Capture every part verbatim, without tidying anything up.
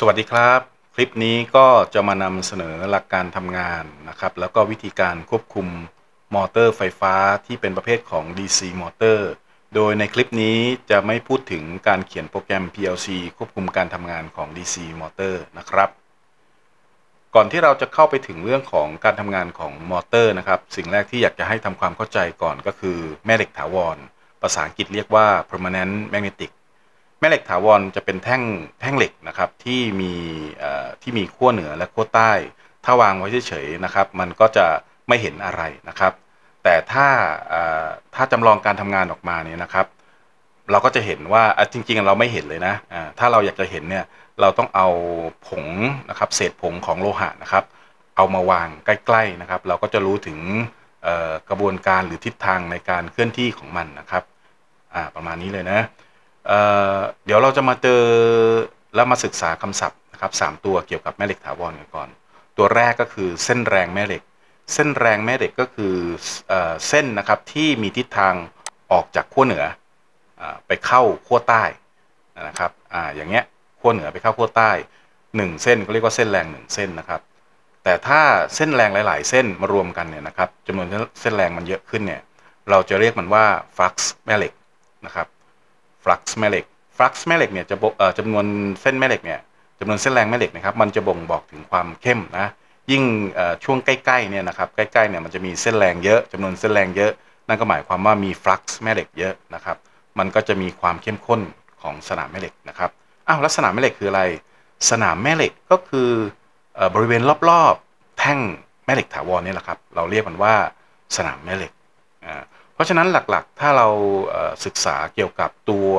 สวัสดีครับคลิปนี้ก็จะมานำเสนอหลักการทำงานนะครับแล้วก็วิธีการควบคุมมอเตอร์ไฟฟ้าที่เป็นประเภทของ ดี ซี มอเตอร์โดยในคลิปนี้จะไม่พูดถึงการเขียนโปรแกรม พี แอล ซี ควบคุมการทำงานของ ดี ซี มอเตอร์นะครับก่อนที่เราจะเข้าไปถึงเรื่องของการทำงานของมอเตอร์นะครับสิ่งแรกที่อยากจะให้ทำความเข้าใจก่อนก็คือแม่เหล็กถาวรภาษาอังกฤษเรียกว่า permanent magneticแม่เหล็กถาวรจะเป็นแท่งแท่งเหล็กนะครับที่มีที่มีขั้วเหนือและขั้วใต้ถ้าวางไว้เฉยๆนะครับมันก็จะไม่เห็นอะไรนะครับแต่ถ้าถ้าจำลองการทำงานออกมาเนี่ยนะครับเราก็จะเห็นว่าจริงๆเราไม่เห็นเลยนะถ้าเราอยากจะเห็นเนี่ยเราต้องเอาผงนะครับเศษผงของโลหะนะครับเอามาวางใกล้ๆนะครับเราก็จะรู้ถึงกระบวนการหรือทิศทางในการเคลื่อนที่ของมันนะครับประมาณนี้เลยนะเ, เดี๋ยวเราจะมาเจอแล้วมาศึกษาคำศัพท์นะครับสามตัวเกี่ยวกับแม่เหล็กถาวรกันก่อนตัวแรกก็คือเส้นแรงแม่เหล็กเส้นแรงแม่เหล็กก็คือเ, เส้นนะครับที่มีทิศทางออกจากขั้วเหนือไปเข้าขั้วใต้นะครับ อ, อย่างเงี้ยขั้วเหนือไปเข้าขั้วใต้หนึ่งเส้นก็เรียกว่าเส้นแรงหนึ่งเส้นนะครับแต่ถ้าเส้นแรงหลายๆเส้นมารวมกันเนี่ยนะครับจำนวนเส้นแรงมันเยอะขึ้นเนี่ยเราจะเรียกมันว่าฟลักซ์แม่เหล็กนะครับฟลักซ์แม่เหล็กฟลักซ์แม่เหล็กเนี่ยจะจำนวนเส้นแม่เหล็กเนี่ยจำนวนเส้นแรงแม่เหล็กนะครับมันจะบ่งบอกถึงความเข้มนะยิ่งช่วงใกล้ๆเนี่ยนะครับใกล้ๆเนี่ยมันจะมีเส้นแรงเยอะจำนวนเส้นแรงเยอะนั่นก็หมายความว่ามีฟลักซ์แม่เหล็กเยอะนะครับมันก็จะมีความเข้มข้นของสนามแม่เหล็กนะครับอ้าวแล้วสนามแม่เหล็กคืออะไรสนามแม่เหล็กก็คือบริเวณรอบๆแท่งแม่เหล็กถาวรนี่แหละครับเราเรียกมันว่าสนามแม่เหล็กอ่าเพราะฉะนั้นหลักๆถ้าเราศึกษาเกี่ยวกับตัว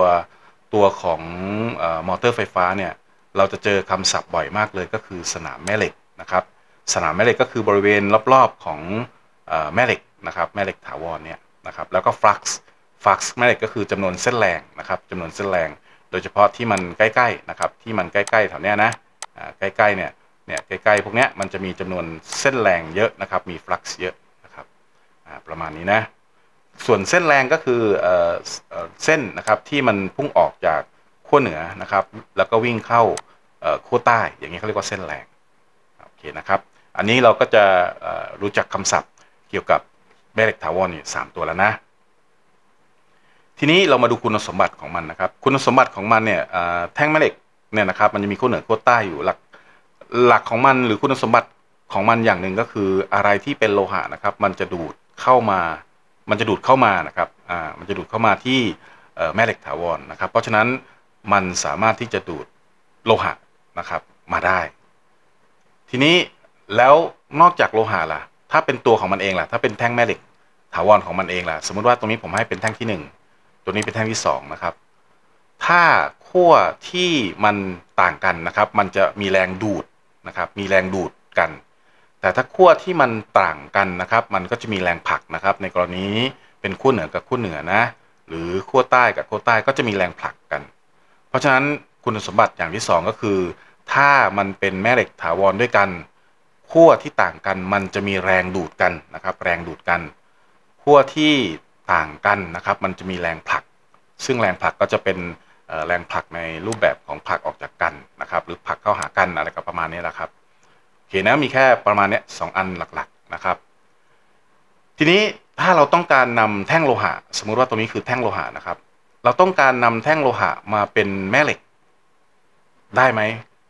ตัวของมอเตอร์ไฟฟ้าเนี่ยเราจะเจอคำศัพท์บ่อยมากเลยก็คือสนามแม่เหล็กนะครับสนามแม่เหล็กก็คือบริเวณรอบๆของแม่เหล็กนะครับแม่เหล็กถาวรเนี่ยนะครับแล้วก็ฟลักซ์ฟลักซ์แม่เหล็กก็คือจำนวนเส้นแรงนะครับจำนวนเส้นแรงโดยเฉพาะที่มันใกล้ๆนะครับที่มันใกล้ๆแถวเนี้ยนะใกล้ๆเนี่ยเนี่ยใกล้ๆพวกเนี้ยมันจะมีจำนวนเส้นแรงเยอะนะครับมีฟลักซ์เยอะนะครับประมาณนี้นะส่วนเส้นแรงก็คือเส้นนะครับที่มันพุ่งออกจากขั้วเหนือนะครับแล้วก็วิ่งเข้าขั้วใต้อย่างนี้เขาเรียกว่าเส้นแรงโอเคนะครับอันนี้เราก็จะรู้จักคำศัพท์เกี่ยวกับแม่เหล็กถาวรนี่สามตัวแล้วนะทีนี้เรามาดูคุณสมบัติของมันนะครับคุณสมบัติของมันเนี่ยแท่งแม่เหล็กเนี่ยนะครับมันจะมีขั้วเหนือขั้วใต้อยู่หลักหลักของมันหรือคุณสมบัติของมันอย่างหนึ่งก็คืออะไรที่เป็นโลหะนะครับมันจะดูดเข้ามามันจะดูดเข้ามานะครับอ่ามันจะดูดเข้ามาที่แม่เหล็กถาวรนะครับเพราะฉะนั้นมันสามารถที่จะดูดโลหะนะครับมาได้ทีนี้แล้วนอกจากโลหะล่ะถ้าเป็นตัวของมันเองล่ะถ้าเป็นแท่งแม่เหล็กถาวรของมันเองล่ะสมมุติว่าตรงนี้ผมให้เป็นแท่งที่หนึ่งตัวนี้เป็นแท่งที่สองนะครับถ้าขั้วที่มันต่างกันนะครับมันจะมีแรงดูดนะครับมีแรงดูดกันแต่ถ้าขั้วที่มันต่างกันนะครับมันก็จะมีแรงผลักนะครับในกรณีนี้เป็นขั้วเหนือกับขั้วเหนือนะหรือขั้วใต้กับขั้วใต้ก็จะมีแรงผลักกันเพราะฉะนั้นคุณสมบัติอย่างที่สองก็คือถ้ามันเป็นแม่เหล็กถาวรด้วยกันขั้วที่ต่างกันมันจะมีแรงดูดกันนะครับแรงดูดกันขั้วที่ต่างกันนะครับมันจะมีแรงผลักซึ่งแรงผลักก็จะเป็นแรงผลักในรูปแบบของผลักออกจากกันนะครับหรือผลักเข้าหากันอะไรก็ประมาณนี้แหละครับโอเคนะมีแค่ประมาณนี้สองอันหลักๆนะครับทีนี้ถ้าเราต้องการนำแท่งโลหะสมมุติว่าตรงนี้คือแท่งโลหะนะครับเราต้องการนำแท่งโลหะมาเป็นแม่เหล็กได้ไหม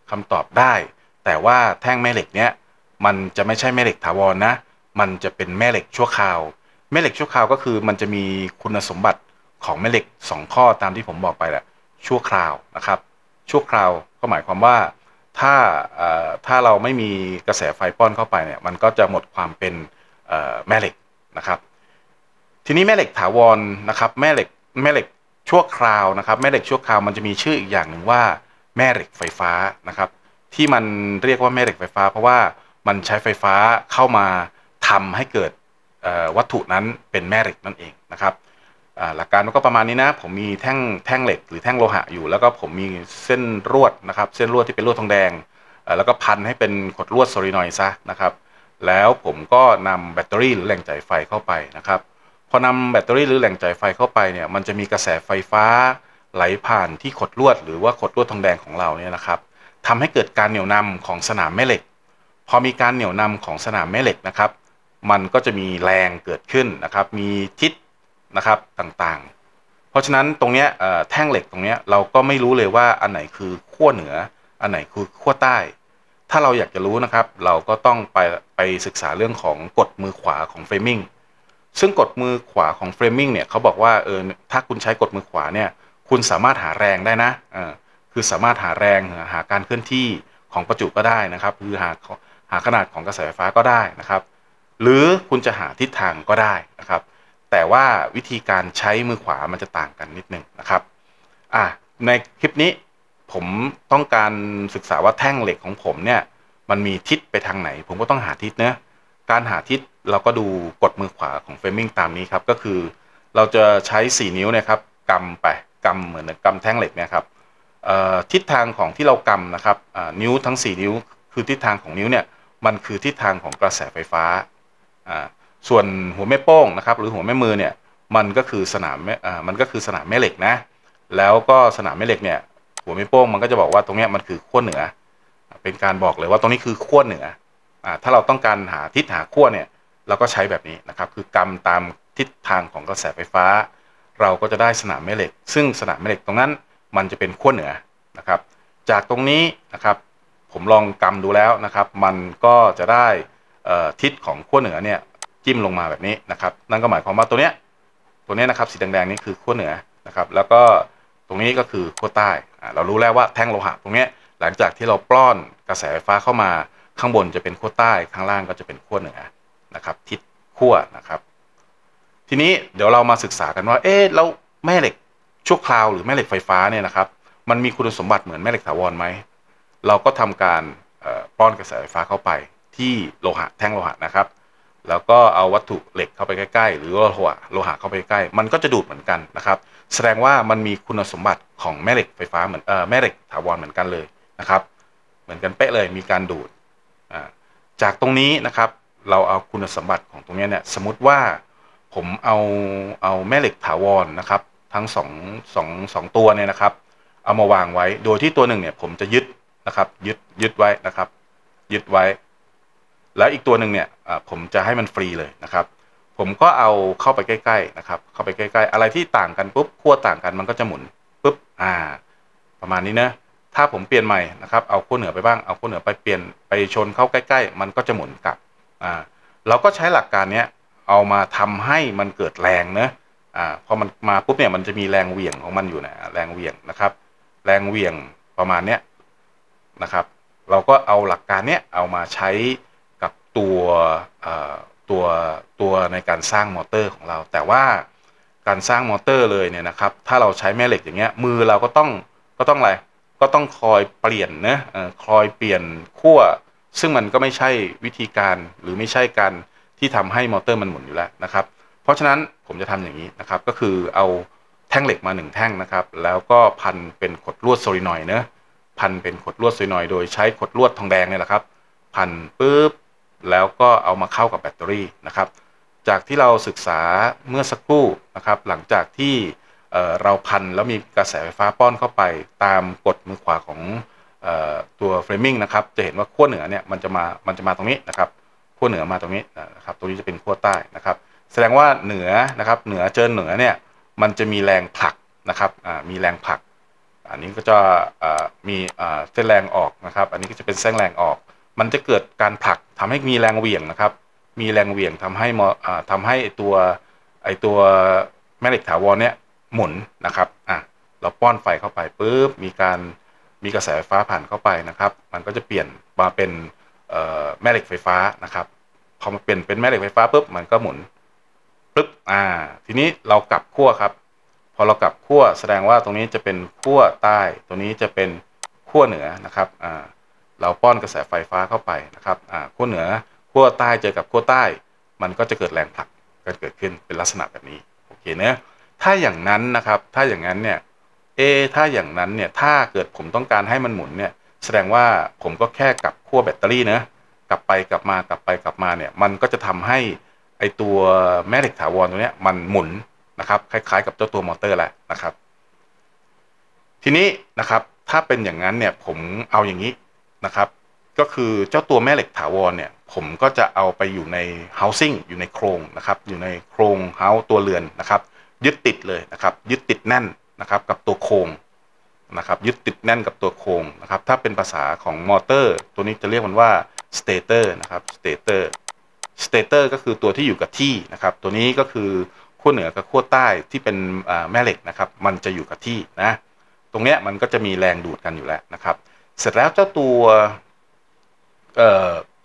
คำตอบได้แต่ว่าแท่งแม่เหล็กเนี้ยมันจะไม่ใช่แม่เหล็กถาวรนะมันจะเป็นแม่เหล็กชั่วคราวแม่เหล็กชั่วคราวก็คือมันจะมีคุณสมบัติของแม่เหล็กสองข้อตามที่ผมบอกไปแหละชั่วคราวนะครับชั่วคราวก็หมายความว่าถ้าถ้าเราไม่มีกระแสไฟป้อนเข้าไปเนี่ยมันก็จะหมดความเป็นแม่เหล็กนะครับทีนี้แม่เหล็กถาวรนะครับแม่เหล็กแม่เหล็กชั่วคราวนะครับแม่เหล็กชั่วคราวมันจะมีชื่ออีกอย่างหนึ่งว่าแม่เหล็กไฟฟ้านะครับที่มันเรียกว่าแม่เหล็กไฟฟ้าเพราะว่ามันใช้ไฟฟ้าเข้ามาทำให้เกิดวัตถุนั้นเป็นแม่เหล็กนั่นเองนะครับหลักการก็ประมาณนี้นะผมมีแท่งแท่งเหล็กหรือแท่งโลหะอยู่แล้วก็ผมมีเส้นรวดนะครับเส้นรวดที่เป็นรวดทองแดงแล้วก็พันให้เป็นขดลวดโซลินอยด์ซะนะครับแล้วผมก็นำแบตเตอรี่หรือแรงจ่ายไฟเข้าไปนะครับพอนำแบตเตอรี่หรือแรงจ่ายไฟเข้าไปเนี่ยมันจะมีกระแสไฟฟ้าไหลผ่านที่ขดลวดหรือว่าขดลวดทองแดงของเราเนี่ยนะครับ ทำให้เกิดการเหนี่ยวนำของสนามแม่เหล็กพอมีการเหนี่ยวนำของสนามแม่เหล็กนะครับมันก็จะมีแรงเกิดขึ้นนะครับมีทิศนะครับต่างๆเพราะฉะนั้นตรงนี้แท่งเหล็กตรงนี้เราก็ไม่รู้เลยว่าอันไหนคือขั้วเหนืออันไหนคือขั้วใต้ถ้าเราอยากจะรู้นะครับเราก็ต้องไปไปศึกษาเรื่องของกฎมือขวาของเฟรมิงซึ่งกฎมือขวาของเฟรมิงเนี่ยเขาบอกว่าเออถ้าคุณใช้กฎมือขวาเนี่ยคุณสามารถหาแรงได้นะอ่าคือสามารถหาแรงหาการเคลื่อนที่ของประจุก็ได้นะครับคือหาหาขนาดของกระแสไฟฟ้าก็ได้นะครับหรือคุณจะหาทิศทางก็ได้นะครับแต่ว่าวิธีการใช้มือขวามันจะต่างกันนิดนึงนะครับอ่ะในคลิปนี้ผมต้องการศึกษาว่าแท่งเหล็กของผมเนี่ยมันมีทิศไปทางไหนผมก็ต้องหาทิศนะการหาทิศเราก็ดูกดมือขวาของเฟรมิงตามนี้ครับก็คือเราจะใช้สี่นิ้วนะครับกำไปกำเหมือนกำแท่งเหล็กเนี่ยครับทิศทางของที่เรากำนะครับนิ้วทั้งสี่นิ้วคือทิศทางของนิ้วเนี่ยมันคือทิศทางของกระแสไฟฟ้าส่วนหัวแม่โป้งนะครับหรือหัวแม่มือเนี่ยมันก็คือสนามมันก็คือสนามแม่เหล็กนะแล้วก็สนามแม่เหล็กเนี่ยหัวแม่โป้งมันก็จะบอกว่าตรงนี้มันคือขั้วเหนือเป็นการบอกเลยว่าตรงนี้คือขั้วเหนือถ้าเราต้องการหาทิศหาขั้วเนี่ยเราก็ใช้แบบนี้นะครับคือกำตามทิศทางของกระแสไฟฟ้าเราก็จะได้สนามแม่เหล็กซึ่งสนามแม่เหล็กตรงนั้นมันจะเป็นขั้วเหนือนะครับจากตรงนี้นะครับผมลองกำดูแล้วนะครับมันก็จะได้ทิศของขั้วเหนือเนี่ยจิ้มลงมาแบบนี้นะครับนั่นก็หมายความว่าตัวเนี้ยตัวเนี้ยนะครับสีแดงๆนี่คือขั้วเหนือนะครับแล้วก็ตรงนี้ก็คือขั้วใต้เรารู้แล้วว่าแท่งโลหะตรงนี้หลังจากที่เราปล้อนกระแสไฟฟ้าเข้ามาข้างบนจะเป็นขั้วใต้ข้างล่างก็จะเป็นขั้วเหนือนะครับทิศขั้วนะครับทีนี้เดี๋ยวเรามาศึกษากันว่าเอ๊ะแล้วแม่เหล็กชั่วคราวหรือแม่เหล็กไฟฟ้าเนี่ยนะครับมันมีคุณสมบัติเหมือนแม่เหล็กถาวรไหมเราก็ทำการปล้อนกระแสไฟฟ้าเข้าไปที่โลหะแท่งโลหะนะครับแล้วก็เอาวัตถุเหล็กเข้าไปใกล้ๆหรือว่าโลหะโลหะเข้าไปใกล้มันก็จะดูดเหมือนกันนะครับแสดงว่ามันมีคุณสมบัติของแม่เหล็กไฟฟ้าเหมือนเอ่อแม่เหล็กถาวรเหมือนกันเลยนะครับเหมือนกันเป๊ะเลยมีการดูดจากตรงนี้นะครับเราเอาคุณสมบัติของตรงนี้เนี่ยสมมติว่าผมเอาเอาแม่เหล็กถาวรนะครับทั้งสองสองสองตัวเนี่ยนะครับเอามาวางไว้โดยที่ตัวหนึ่งเนี่ยผมจะยึดนะครับยึดยึดไว้นะครับยึดไว้แล้วอีกตัวหนึ่งเนี่ยผมจะให้มันฟรีเลยนะครับผมก็เอาเข้าไปใกล้ๆนะครับเข้าไปใกล้ๆอะไรที่ต่างกันปุ๊บขั้วต่างกันมันก็จะหมุนปุ๊บอ่าประมาณนี้นะถ้าผมเปลี่ยนใหม่นะครับเอาขั้วเหนือไปบ้างเอาขั้วเหนือไปเปลี่ยนไปชนเข้าใกล้ๆมันก็จะหมุนกลับอ่าเราก็ใช้หลักการเนี้ยเอามาทำให้มันเกิดแรงนะอ่าพอมันมาปุ๊บเนี่ยมันจะมีแรงเหวี่ยงของมันอยู่นะแรงเหวี่ยงนะครับแรงเหวี่ยงประมาณเนี้ยนะครับเราก็เอาหลักการเนี้ยเอามาใช้กับตัวตัวตัวในการสร้างมอเตอร์ของเราแต่ว่าการสร้างมอเตอร์เลยเนี่ยนะครับถ้าเราใช้แม่เหล็กอย่างเงี้ยมือเราก็ต้องก็ต้องอะไรก็ต้องคอยเปลี่ยนนะคอยเปลี่ยนขั้วซึ่งมันก็ไม่ใช่วิธีการหรือไม่ใช่การที่ทำให้มอเตอร์มันหมุนอยู่แล้วนะครับเพราะฉะนั้นผมจะทำอย่างนี้นะครับก็คือเอาแท่งเหล็กมาหนึ่งแท่งนะครับแล้วก็พันเป็นขดลวดโซลินอยด์นะพันเป็นขดลวดโซลินอยด์โดยใช้ขดลวดทองแดงเนี่ยแหละครับพันปุ๊บแล้วก็เอามาเข้ากับแบตเตอรี่นะครับจากที่เราศึกษาเมื่อสักครู่นะครับหลังจากที่เราพันแล้วมีกระแสไฟฟ้าป้อนเข้าไปตามกฎมือขวาของตัวเฟรมิงนะครับจะเห็นว่าขั้วเหนือเนี่ยมันจะมามันจะมาตรงนี้นะครับขั้วเหนือมาตรงนี้นะครับตรงนี้จะเป็นขั้วใต้นะครับแสดงว่าเหนือนะครับเหนือเจอเหนือเนี่ยมันจะมีแรงผลักนะครับมีแรงผลักอันนี้ก็จะมีเส้นแรงออกนะครับอันนี้ก็จะเป็นเส้นแรงออกมันจะเกิดการผลักทำให้มีแรงเหวี่ยงนะครับมีแรงเหวี่ยงทำให้ทำให้ตัวไอตัวแม่เหล็กถาวรเนี่ยหมุนนะครับอ่ะเราป้อนไฟเข้าไปปุ๊บมีการมีกระแสไฟฟ้าผ่านเข้าไปนะครับมันก็จะเปลี่ยนมาเป็นแม่เหล็กไฟฟ้านะครับพอมาเปลี่ยนเป็นแม่เหล็กไฟฟ้าปุ๊บมันก็หมุนปุ๊บอ่าทีนี้เรากลับขั้วครับพอเรากลับขั้วแสดงว่าตรงนี้จะเป็นขั้วใต้ตัวนี้จะเป็นขั้วเหนือนะครับอ่าเราป้อนกระแสไฟฟ้าเข้าไปนะครับขั้วเหนือขั้วใต้เจอกับขั้วใต้มันก็จะเกิดแรงผลักกันเกิดขึ้นเป็นลักษณะแบบนี้โอเคเนอะถ้าอย่างนั้นนะครับถ้าอย่างนั้นเนี่ยเอถ้าอย่างนั้นเนี่ยถ้าเกิดผมต้องการให้มันหมุนเนี่ยแสดงว่าผมก็แค่กลับขั้วแบตเตอรี่นะกลับไปกลับมากลับไปกลับมาเนี่ยมันก็จะทำให้ไอตัวแม่เหล็กถาวรตัวเนี้ยมันหมุนนะครับคล้ายๆกับเจ้าตัวมอเตอร์แหละนะครับทีนี้นะครับ ถ้าเป็นอย่างนั้นเนี่ยผมเอาอย่างนี้นะครับก็คือเจ้าตัวแม่เหล็กถาวรเนี่ยผมก็จะเอาไปอยู่ใน housing อยู่ในโครงนะครับอยู่ในโครงเฮาส์ตัวเรือนนะครับยึดติดเลยนะครับยึดติดแน่นนะครับกับตัวโครงนะครับยึดติดแน่นกับตัวโครงนะครับถ้าเป็นภาษาของมอเตอร์ตัวนี้จะเรียกมันว่าสเตเตอร์นะครับสเตเตอร์สเตเตอร์ก็คือตัวที่อยู่กับที่นะครับตัวนี้ก็คือขั้วเหนือกับขั้วใต้ที่เป็นแม่เหล็กนะครับมันจะอยู่กับที่นะตรงเนี้ยมันก็จะมีแรงดูดกันอยู่แล้วนะครับเสร็จแล้วเจ้าตัว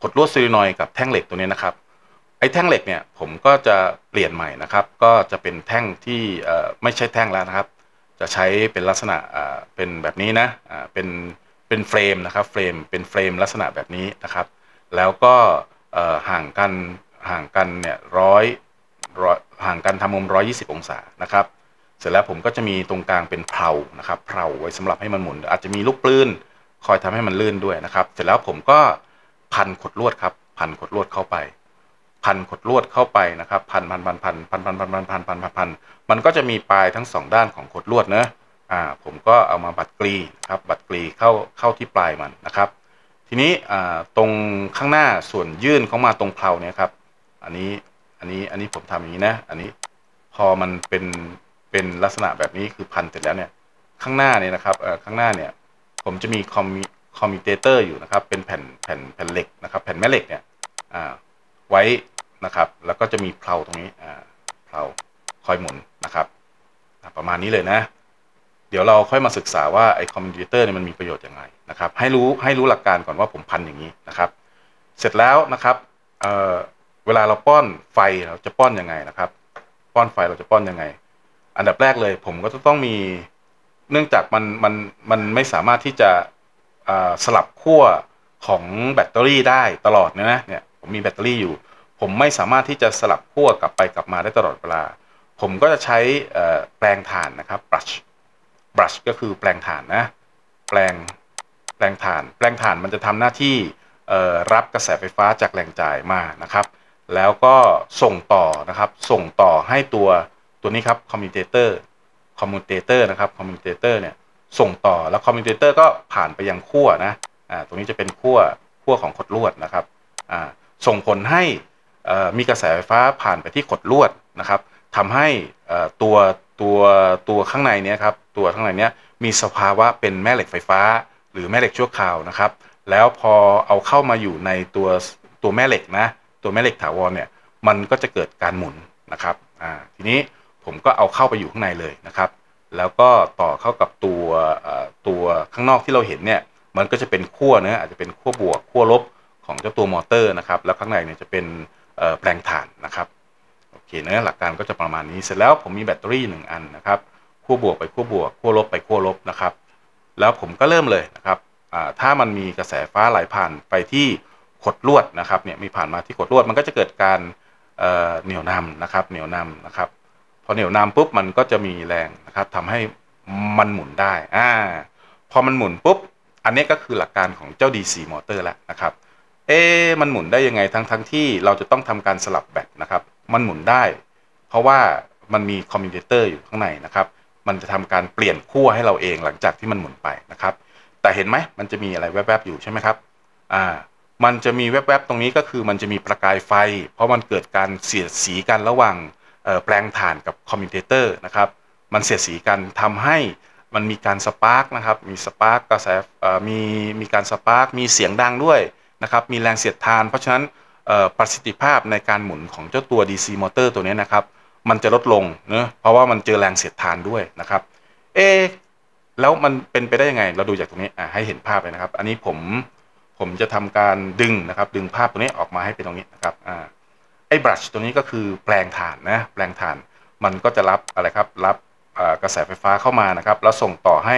กดลวดซิลินอยกับแท่งเหล็กตัวนี้นะครับไอ้แท่งเหล็กเนี่ยผมก็จะเปลี่ยนใหม่นะครับก็จะเป็นแท่งที่ไม่ใช่แท่งแล้วนะครับจะใช้เป็นลักษณะเป็นแบบนี้นะเป็นเป็นเฟรมนะครับเฟรมเป็นเฟรมลักษณะแบบนี้นะครับแล้วก็ห่างกันห่างกันเนี่ยร้อยห่างกันทำมุมหนึ่งร้อยยี่สิบองศานะครับเสร็จแล้วผมก็จะมีตรงกลางเป็นเพลานะครับเพลาไว้สำหรับให้มันหมุนอาจจะมีลูกปืนคอยทำให้มันลื่นด้วยนะครับเสร็จแล้วผมก็พันขดลวดครับพันขดลวดเข้าไปพันขดลวดเข้าไปนะครับพันพันพันพันพันพันพันพันพันพันพันพันมันก็จะมีปลายทั้งสองด้านของขดลวดเนอะอ่าผมก็เอามาบัดกรีนะครับบัดกรีเข้าเข้าที่ปลายมันนะครับทีนี้อ่าตรงข้างหน้าส่วนยื่นเข้ามาตรงเพลาเนี่ยครับอันนี้อันนี้อันนี้ผมทำอย่างนี้นะอันนี้พอมันเป็นเป็นลักษณะแบบนี้คือพันเสร็จแล้วเนี่ยข้างหน้าเนี่ยนะครับเอ่อข้างหน้าเนี่ยผมจะมีคอมคอมมิเตเตอร์อยู่นะครับเป็นแผ่นแผ่นแผ่นเหล็กนะครับแผ่นแม่เหล็กเนี่ยอ่าไว้นะครับแล้วก็จะมีเพลาตรงนี้อ่าเพลาคอยหมุนนะครับประมาณนี้เลยนะเดี๋ยวเราค่อยมาศึกษาว่าไอ้คอมมิเตอร์เนี่ยมันมีประโยชน์ยังไงนะครับให้รู้ให้รู้หลักการก่อนว่าผมพันอย่างนี้นะครับเสร็จแล้วนะครับเอ่อเวลาเราป้อนไฟเราจะป้อนยังไงนะครับป้อนไฟเราจะป้อนยังไงอันดับแรกเลยผมก็จะต้องมีเนื่องจากมันมันมันไม่สามารถที่จะสลับขั้วของแบตเตอรี่ได้ตลอดเนี่ยนะเนี่ยผมมีแบตเตอรี่อยู่ผมไม่สามารถที่จะสลับขั้วกลับไปกลับมาได้ตลอดเวลาผมก็จะใช้แปลงถ่านนะครับ brush brush ก็คือแปลงถ่านนะแปลงแปลงถ่านแปลงถ่านมันจะทำหน้าที่รับกระแสไฟฟ้าจากแรงจ่ายมานะครับแล้วก็ส่งต่อนะครับส่งต่อให้ตัวตัวนี้ครับคอมมิวเตเตอร์คอมมิวเตเตอร์นะครับคอมมิวเตเตอร์เนี่ยส่งต่อแล้วคอมมิวเตเตอร์ก็ผ่านไปยังขั้วนะอ่าตรงนี้จะเป็นขั้วขั้วของขดลวดนะครับอ่าส่งผลให้มีกระแสไฟฟ้าผ่านไปที่ขดลวดนะครับทำให้ตัวตัวตัวข้างในเนี้ยครับตัวข้างในเนี้ยมีสภาวะเป็นแม่เหล็กไฟฟ้าหรือแม่เหล็กชั่วคราวนะครับแล้วพอเอาเข้ามาอยู่ในตัวตัวแม่เหล็กนะตัวแม่เหล็กถาวรเนี่ยมันก็จะเกิดการหมุนนะครับอ่าทีนี้ผมก็เอาเข้าไปอยู่ข้างในเลยนะครับแล้วก็ต่อเข้ากับตัวตัวข้างนอกที่เราเห็นเนี่ยมันก็จะเป็นขั้วนะอาจจะเป็นขั้วบวกขั้วลบของเจ้าตัวมอเตอร์นะครับแล้วข้างในเนี่ยจะเป็นแปลงถ่านนะครับโอเคนะหลักการก็จะประมาณนี้เสร็จแล้วผมมีแบตเตอรี่หนึ่งอันนะครับขั้วบวกไปขั้วบวกขั้วลบไปขั้วลบนะครับแล้วผมก็เริ่มเลยนะครับถ้ามันมีกระแสฟ้าไหลผ่านไปที่ขดลวดนะครับเนี่ยมีผ่านมาที่ขดลวดมันก็จะเกิดการเหนี่ยวนำนะครับเหนี่ยวนำนะครับพอเหนี่ยวนำปุ๊บมันก็จะมีแรงนะครับทำให้มันหมุนได้อ่าพอมันหมุนปุ๊บอันนี้ก็คือหลักการของเจ้า ดี ซี มอเตอร์แล้วนะครับเอ๊ะมันหมุนได้ยังไงทั้งทั้งที่เราจะต้องทำการสลับแบตนะครับมันหมุนได้เพราะว่ามันมีคอมมิวเตอร์อยู่ข้างในนะครับมันจะทำการเปลี่ยนขั้วให้เราเองหลังจากที่มันหมุนไปนะครับแต่เห็นไหมมันจะมีอะไรแวบๆอยู่ใช่ไหมครับอ่ามันจะมีแวบๆตรงนี้ก็คือมันจะมีประกายไฟเพราะมันเกิดการเสียดสีกันระหว่างแปลงถ่านกับคอมมิวเตอร์นะครับมันเสียดสีกันทำให้มันมีการสปาร์กนะครับมีสปาร์กกระแสมีมีการสปาร์กมีเสียงดังด้วยนะครับมีแรงเสียดทานเพราะฉะนั้นประสิทธิภาพในการหมุนของเจ้าตัว ดี ซี มอเตอร์ตัวนี้นะครับมันจะลดลงเนอะเพราะว่ามันเจอแรงเสียดทานด้วยนะครับเอ๊ะแล้วมันเป็นไปได้ยังไงเราดูจากตรงนี้ให้เห็นภาพเลยนะครับอันนี้ผมผมจะทำการดึงนะครับดึงภาพตัวนี้ออกมาให้เป็นตรงนี้นะครับไอ้ brush ตัวนี้ก็คือแปลงถ่านนะแปลงถ่านมันก็จะรับอะไรครับรับกระแสไฟฟ้าเข้ามานะครับแล้วส่งต่อให้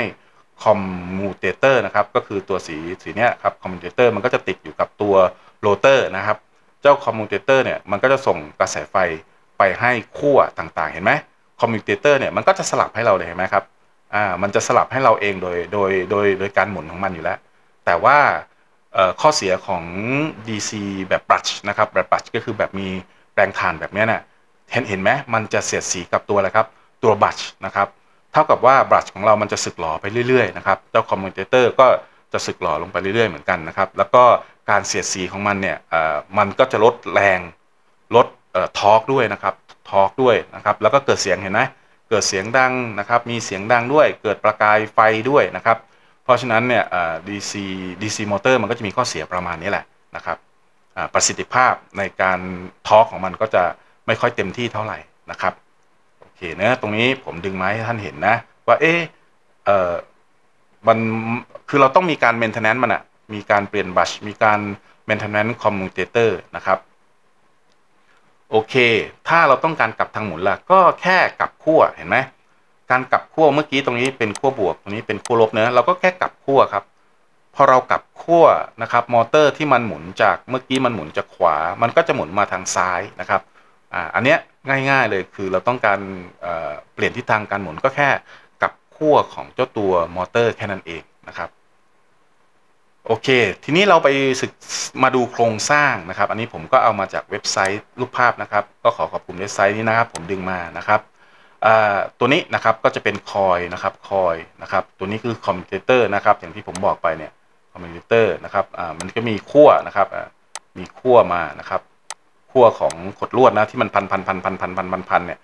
คอมมูเตเตอร์นะครับก็คือตัวสีสีเนี้ยครับคอมมูเตเตอร์มันก็จะติดอยู่กับตัวโรเตอร์นะครับเจ้าคอมมูเตเตอร์เนี่ยมันก็จะส่งกระแสไฟไปให้ขั้วต่างๆเห็นไหมคอมมูเตเตอร์เนี่ยมันก็จะสลับให้เราเลยเห็นไหมครับอ่ามันจะสลับให้เราเองโดยโดยโดยโดยการหมุนของมันอยู่แล้วแต่ว่าข้อเสียของ ดี ซี แบบ brush นะครับแบบ brush ก็คือแบบมีแปลงถ่านแบบนี้นะเห็นเห็นไหมมันจะเสียดสีกับตัวอะไรครับตัว brush นะครับ เท่ากับว่าบลัชของเรามันจะสึกหลอไปเรื่อยๆนะครับเจ้าคอมมูเตเตอร์ก็จะสึกหลอลงไปเรื่อยๆเหมือนกันนะครับแล้วก็การเสียดสีของมันเนี่ยมันก็จะลดแรงลดทอร์กด้วยนะครับทอร์กด้วยนะครับแล้วก็เกิดเสียงเห็นไหมเกิดเสียงดังนะครับมีเสียงดังด้วยเกิดประกายไฟด้วยนะครับเพราะฉะนั้นเนี่ย ดี ซี ดี ซี Motor มันก็จะมีข้อเสียประมาณนี้แหละนะครับประสิทธิภาพในการทอร์กของมันก็จะไม่ค่อยเต็มที่เท่าไหร่นะครับโอเคนะตรงนี้ผมดึงไม้ให้ท่านเห็นนะว่าเอ๊ะเอ่อมันคือเราต้องมีการ Maintenance มันอะมีการเปลี่ยนบัชมีการ Maintenance Commutator นะครับโอเคถ้าเราต้องการกลับทางหมุนล่ะก็แค่กลับขั้วเห็นไหมการกลับขั้วเมื่อกี้ตรงนี้เป็นขั้วบวกตรงนี้เป็นขั้วลบเนะเราก็แค่กลับขั้วครับพอเรากลับขั้วนะครับมอเตอร์ที่มันหมุนจากเมื่อกี้มันหมุนจากขวามันก็จะหมุนมาทางซ้ายนะครับอ่าอันเนี้ยง่ายๆเลยคือเราต้องการเอ่อเปลี่ยนทิศทางการหมุนก็แค่กลับขั้วของเจ้าตัวมอเตอร์แค่นั้นเองนะครับโอเคทีนี้เราไปศึกมาดูโครงสร้างนะครับอันนี้ผมก็เอามาจากเว็บไซต์รูปภาพนะครับก็ขอขอบคุณเว็บไซต์นี้นะครับผมดึงมานะครับตัวนี้นะครับก็จะเป็นคอยนะครับคอยนะครับตัวนี้คือคอมมูเตเตอร์นะครับอย่างที่ผมบอกไปเนี่ยคอมมูเตเตอร์นะครับมันก็มีขั้วนะครับมีขั้วมานะครับขั้วของขดลวดนะที่มันพันพันพันพันพันพันพันพันเนี่ย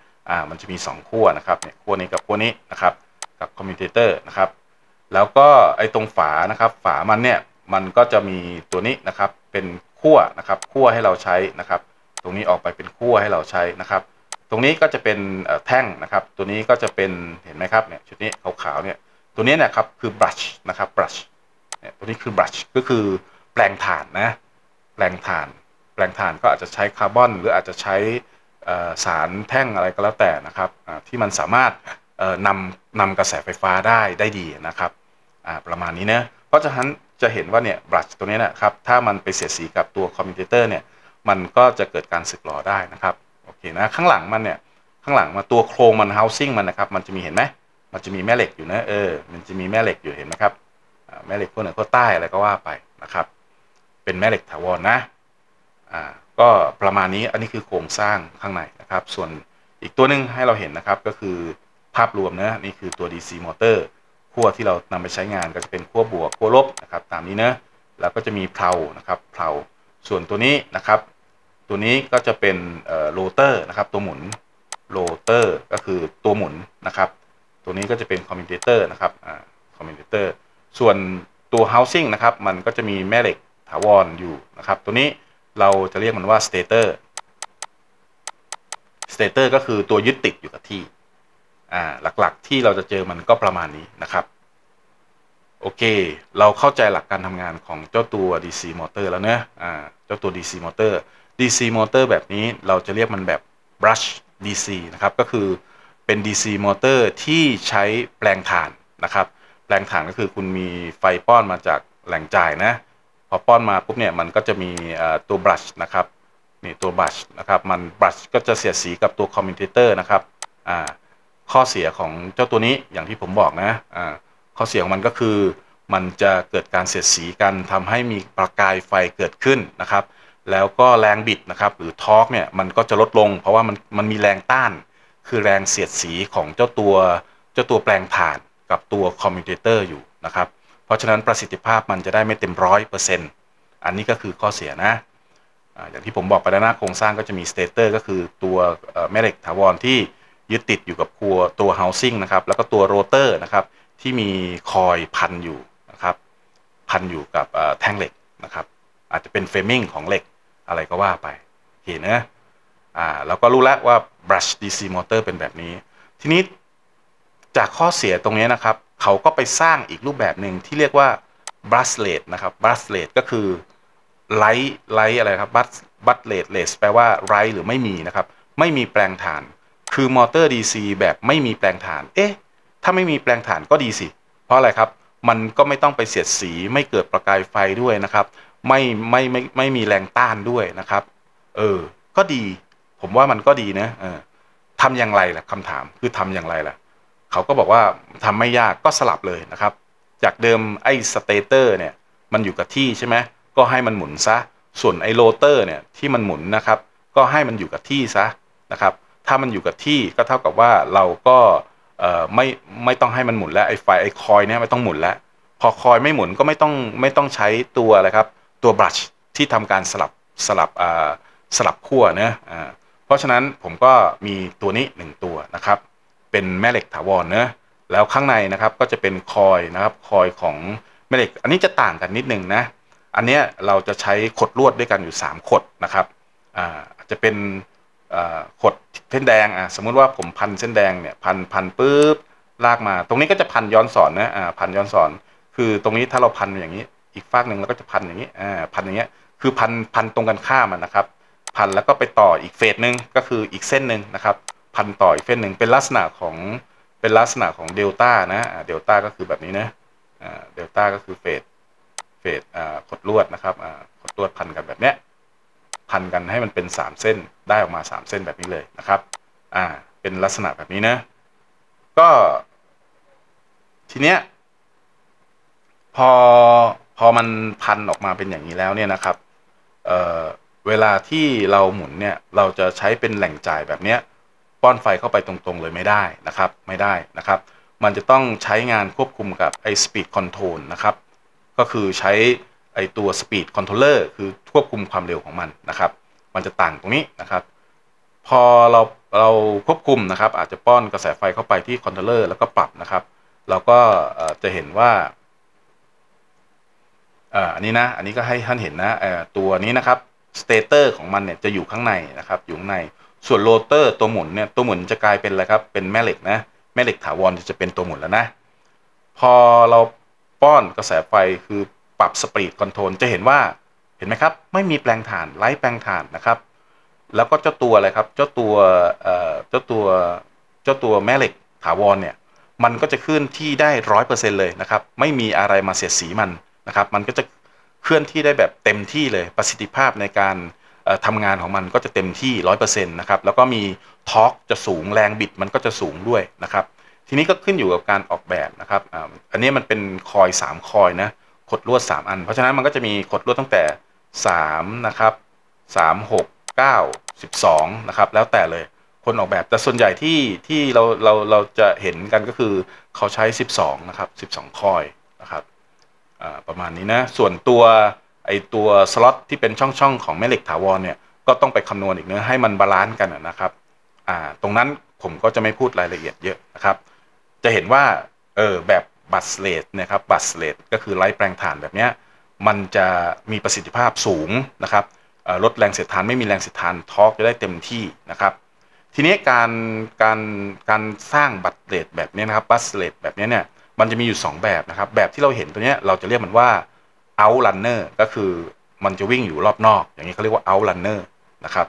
มันจะมีสองขั้วนะครับเนี่ยขั้วนี้กับขั้วนี้นะครับกับคอมมูเตเตอร์นะครับแล้วก็ไอ้ตรงฝานะครับฝามันเนี่ยมันก็จะมีตัวนี้นะครับเป็นขั้วนะครับขั้วให้เราใช้นะครับตรงนี้ออกไปเป็นขั้วให้เราใช้นะครับตรงนี้ก็จะเป็นแท่งนะครับตัวนี้ก็จะเป็นเห็นไหมครับเนี่ยชุดนี้ขาวๆเนี่ยตัวนี้นะครับคือ brush นะครับ brush เนี่ยตัวนี้คือ brush ก็คือแปลงถ่านนะแปลงถ่านแปลงถ่านก็อาจจะใช้คาร์บอนหรืออาจจะใช้สารแท่งอะไรก็แล้วแต่นะครับที่มันสามารถนำนำกระแสไฟฟ้าได้ได้ดีนะครับประมาณนี้นะเพราะฉะนั้นจะเห็นว่าเนี่ย brush ตัวนี้นะครับถ้ามันไปเสียดสีกับตัวคอมมูเตเตอร์เนี่ยมันก็จะเกิดการสึกหรอได้นะครับเห็นนะข้างหลังมันเนี่ยข้างหลังมาตัวโครงมัน housing มันนะครับมันจะมีเห็นไหมมันจะมีแม่เหล็กอยู่นะเออมันจะมีแม่เหล็กอยู่เห็นไหมครับแม่เหล็กขั้วเหนือขั้วใต้อะไรก็ว่าไปนะครับเป็นแม่เหล็กถาวรนะอ่าก็ประมาณนี้อันนี้คือโครงสร้างข้างในนะครับส่วนอีกตัวหนึ่งให้เราเห็นนะครับก็คือภาพรวมนะนี่คือตัว ดี ซี Motor ขั้วที่เรานำไปใช้งานก็จะเป็นขั้วบวกขั้วลบนะครับตามนี้นะแล้วก็จะมีเพลานะครับเพลาส่วนตัวนี้นะครับตัวนี้ก็จะเป็นโรเตอร์นะครับตัวหมุนโรเตอร์ก็คือตัวหมุนนะครับตัวนี้ก็จะเป็นคอมมิวเตเตอร์นะครับคอมมิวเตเตอร์ส่วนตัวเฮาสิ่งนะครับมันก็จะมีแม่เหล็กถาวร อ, อยู่นะครับตัวนี้เราจะเรียกมันว่าสเตเตอร์สเตเตอร์ก็คือตัวยึดติดอยู่กับที่หลักๆที่เราจะเจอมันก็ประมาณนี้นะครับโอเคเราเข้าใจหลักการทำงานของเจ้าตัว ดี ซี Motor แล้วเนะเจ้าตัว ดี ซี Motorดี ซี Motor แบบนี้เราจะเรียกมันแบบ Brush ดี ซี นะครับก็คือเป็น ดี ซี Motor ที่ใช้แปลงถ่านนะครับแปลงถ่านก็คือคุณมีไฟป้อนมาจากแหล่งจ่ายนะพอป้อนมาปุ๊บเนี่ยมันก็จะมีตัว Brush นะครับนี่ตัว Brush นะครับมัน Brush ก็จะเสียดสีกับตัว Commutator นะครับข้อเสียของเจ้าตัวนี้อย่างที่ผมบอกนะข้อเสียของมันก็คือมันจะเกิดการเสียดสีกันทำให้มีประกายไฟเกิดขึ้นนะครับแล้วก็แรงบิดนะครับหรือทอร์กเนี่ยมันก็จะลดลงเพราะว่ามันมันมีแรงต้านคือแรงเสียดสีของเจ้าตัวเจ้าตัวแปลงถ่านกับตัวคอมมูเตเตอร์อยู่นะครับเพราะฉะนั้นประสิทธิภาพมันจะได้ไม่เต็มร้อยเปอร์เซ็นต์อันนี้ก็คือข้อเสียนะอย่างที่ผมบอกไปแล้วนะโครงสร้างก็จะมีสเตเตอร์ก็คือตัวแม่เหล็กถาวรที่ยึดติดอยู่กับครัวตัวเฮาสิ่งนะครับแล้วก็ตัวโรเตอร์นะครับที่มีคอยพันอยู่นะครับพันอยู่กับแท่งเหล็กนะครับอาจจะเป็นเฟรมมิ่งของเหล็กอะไรก็ว่าไปเห็นนะอ่าเราก็รู้แล้วว่า Brush ดี ซี Motor เป็นแบบนี้ทีนี้จากข้อเสียตรงนี้นะครับเขาก็ไปสร้างอีกรูปแบบหนึ่งที่เรียกว่า Brushless นะครับ Brushless ก็คือไร้ไร้อะไรครับ Brushless Brushless แปลว่าไร้หรือไม่มีนะครับไม่มีแปลงถ่านคือมอเตอร์ ดี ซี แบบไม่มีแปลงถ่านเอ๊ะถ้าไม่มีแปลงถ่านก็ดีสิเพราะอะไรครับมันก็ไม่ต้องไปเสียดสีไม่เกิดประกายไฟด้วยนะครับไม่ไม่ไม่ไม่มีแรงต้านด้วยนะครับเออก็ดีผมว่ามันก็ดีนะเออทำอย่างไรล่ะคำถามคือทำอย่างไรล่ะเขาก็บอกว่าทำไม่ยากก็สลับเลยนะครับจากเดิมไอ้สเตเตอร์เนี่ยมันอยู่กับที่ใช่ไหมก็ให้มันหมุนซะส่วนไอ้โรเตอร์เนี่ยที่มันหมุนนะครับก็ให้มันอยู่กับที่ซะนะครับถ้ามันอยู่กับที่ก็เท่ากับว่าเราก็ ไม่ไม่ต้องให้มันหมุนแล้วไอ้ไฟไอ้คอยเนี่ยไม่ต้องหมุนแล้วพอคอยไม่หมุนก็ไม่ต้องไม่ต้องใช้ตัวอะไรครับตัวบรัชที่ทำการสลับสลับสลับขั้วเนะเพราะฉะนั้นผมก็มีตัวนี้หนึ่งตัวนะครับเป็นแม่เหล็กถาวรเนะแล้วข้างในนะครับก็จะเป็นคอยนะครับคอยของแม่เหล็กอันนี้จะต่างกันนิดนึงนะอันเนี้ยเราจะใช้ขดลวดด้วยกันอยู่สามขดนะครับอ่าจะเป็นขดเส้นแดงอ่ะสมมุติว่าผมพันเส้นแดงเนี่ยพันพันปุ๊บลากมาตรงนี้ก็จะพันย้อนสอนนะอ่าพันย้อนสอนคือตรงนี้ถ้าเราพันอย่างนี้อีกฝากหนึ่งเราก็จะพันอย่างนี้อ่าพันอย่างเงี้ยคือพันพันตรงกันข้ามนะครับพันแล้วก็ไปต่ออีกเฟสหนึ่งก็คืออีกเส้นหนึ่งนะครับพันต่ออีกเฟสหนึ่งเป็นลักษณะของเป็นลักษณะของเดลต้านะเดลต้าก็คือแบบนี้นะอ่าเดลต้าก็คือเฟสเฟสอ่าขดลวดนะครับอ่าขดลวดพันกันแบบเนี้ยพันกันให้มันเป็นสามเส้นได้ออกมาสามเส้นแบบนี้เลยนะครับอ่าเป็นลักษณะแบบนี้นะก็ทีเนี้ยพอพอมันพันออกมาเป็นอย่างนี้แล้วเนี่ยนะครับเอ่อเวลาที่เราหมุนเนี่ยเราจะใช้เป็นแหล่งจ่ายแบบเนี้ยป้อนไฟเข้าไปตรงๆเลยไม่ได้นะครับไม่ได้นะครับมันจะต้องใช้งานควบคุมกับไอ้ speed control นะครับก็คือใช้ไอตัว speed controller คือควบคุมความเร็วของมันนะครับมันจะต่างตรงนี้นะครับพอเราเราควบคุมนะครับอาจจะป้อนกระแสไฟเข้าไปที่ controller แล้วก็ปรับนะครับเราก็จะเห็นว่าอันนี้นะอันนี้ก็ให้ท่านเห็นนะตัวนี้นะครับ stator ของมันเนี่ยจะอยู่ข้างในนะครับอยู่ข้างในส่วน rotor ตัวหมุนเนี่ยตัวหมุนจะกลายเป็นอะไรครับเป็นแม่เหล็กนะแม่เหล็กถาวรจะเป็นตัวหมุนแล้วนะพอเราป้อนกระแสไฟคือปรับสปีดคอนโทรลจะเห็นว่าเห็นไหมครับไม่มีแปลงถ่านไร้แปลงถ่านนะครับแล้วก็เจ้าตัวอะไรครับเจ้าตัวเจ้าตัวเจ้าตัวแม่เหล็กถาวรเนี่ยมันก็จะเคลื่อนที่ได้ หนึ่งร้อยเปอร์เซ็นต์ เลยนะครับไม่มีอะไรมาเสียดสีมันนะครับมันก็จะเคลื่อนที่ได้แบบเต็มที่เลยประสิทธิภาพในการทำงานของมันก็จะเต็มที่ หนึ่งร้อยเปอร์เซ็นต์ นะครับแล้วก็มีทอร์กจะสูงแรงบิดมันก็จะสูงด้วยนะครับทีนี้ก็ขึ้นอยู่กับการออกแบบนะครับอันนี้มันเป็นคอยสามคอยนะขดลวดสามอันเพราะฉะนั้นมันก็จะมีขดลวดตั้งแต่สามนะครับสาม หก เก้า สิบสองนะครับแล้วแต่เลยคนออกแบบแต่ส่วนใหญ่ที่ที่เราเราเราจะเห็นกันก็คือเขาใช้สิบสองนะครับสิบสองคอยนะครับประมาณนี้นะส่วนตัวไอตัวสล็อตที่เป็นช่องช่องของแม่เหล็กถาวรเนี่ยก็ต้องไปคำนวณอีกเนื้อให้มันบาลานซ์กันนะครับอ่าตรงนั้นผมก็จะไม่พูดรายละเอียดเยอะนะครับจะเห็นว่าเออแบบบัสเลตนะครับบัสเลตก็คือไร้แปลงถ่านแบบนี้มันจะมีประสิทธิภาพสูงนะครับลดแรงเสียดทานไม่มีแรงเสียดทานทอร์กจะได้เต็มที่นะครับทีนี้การการการสร้างบัสเลตแบบนี้นะครับบัสเลตแบบนี้เนี่ยมันจะมีอยู่สองแบบนะครับแบบที่เราเห็นตัวนี้เราจะเรียกมันว่า outlander ก็คือมันจะวิ่งอยู่รอบนอกอย่างนี้เขาเรียกว่า outlander นะครับ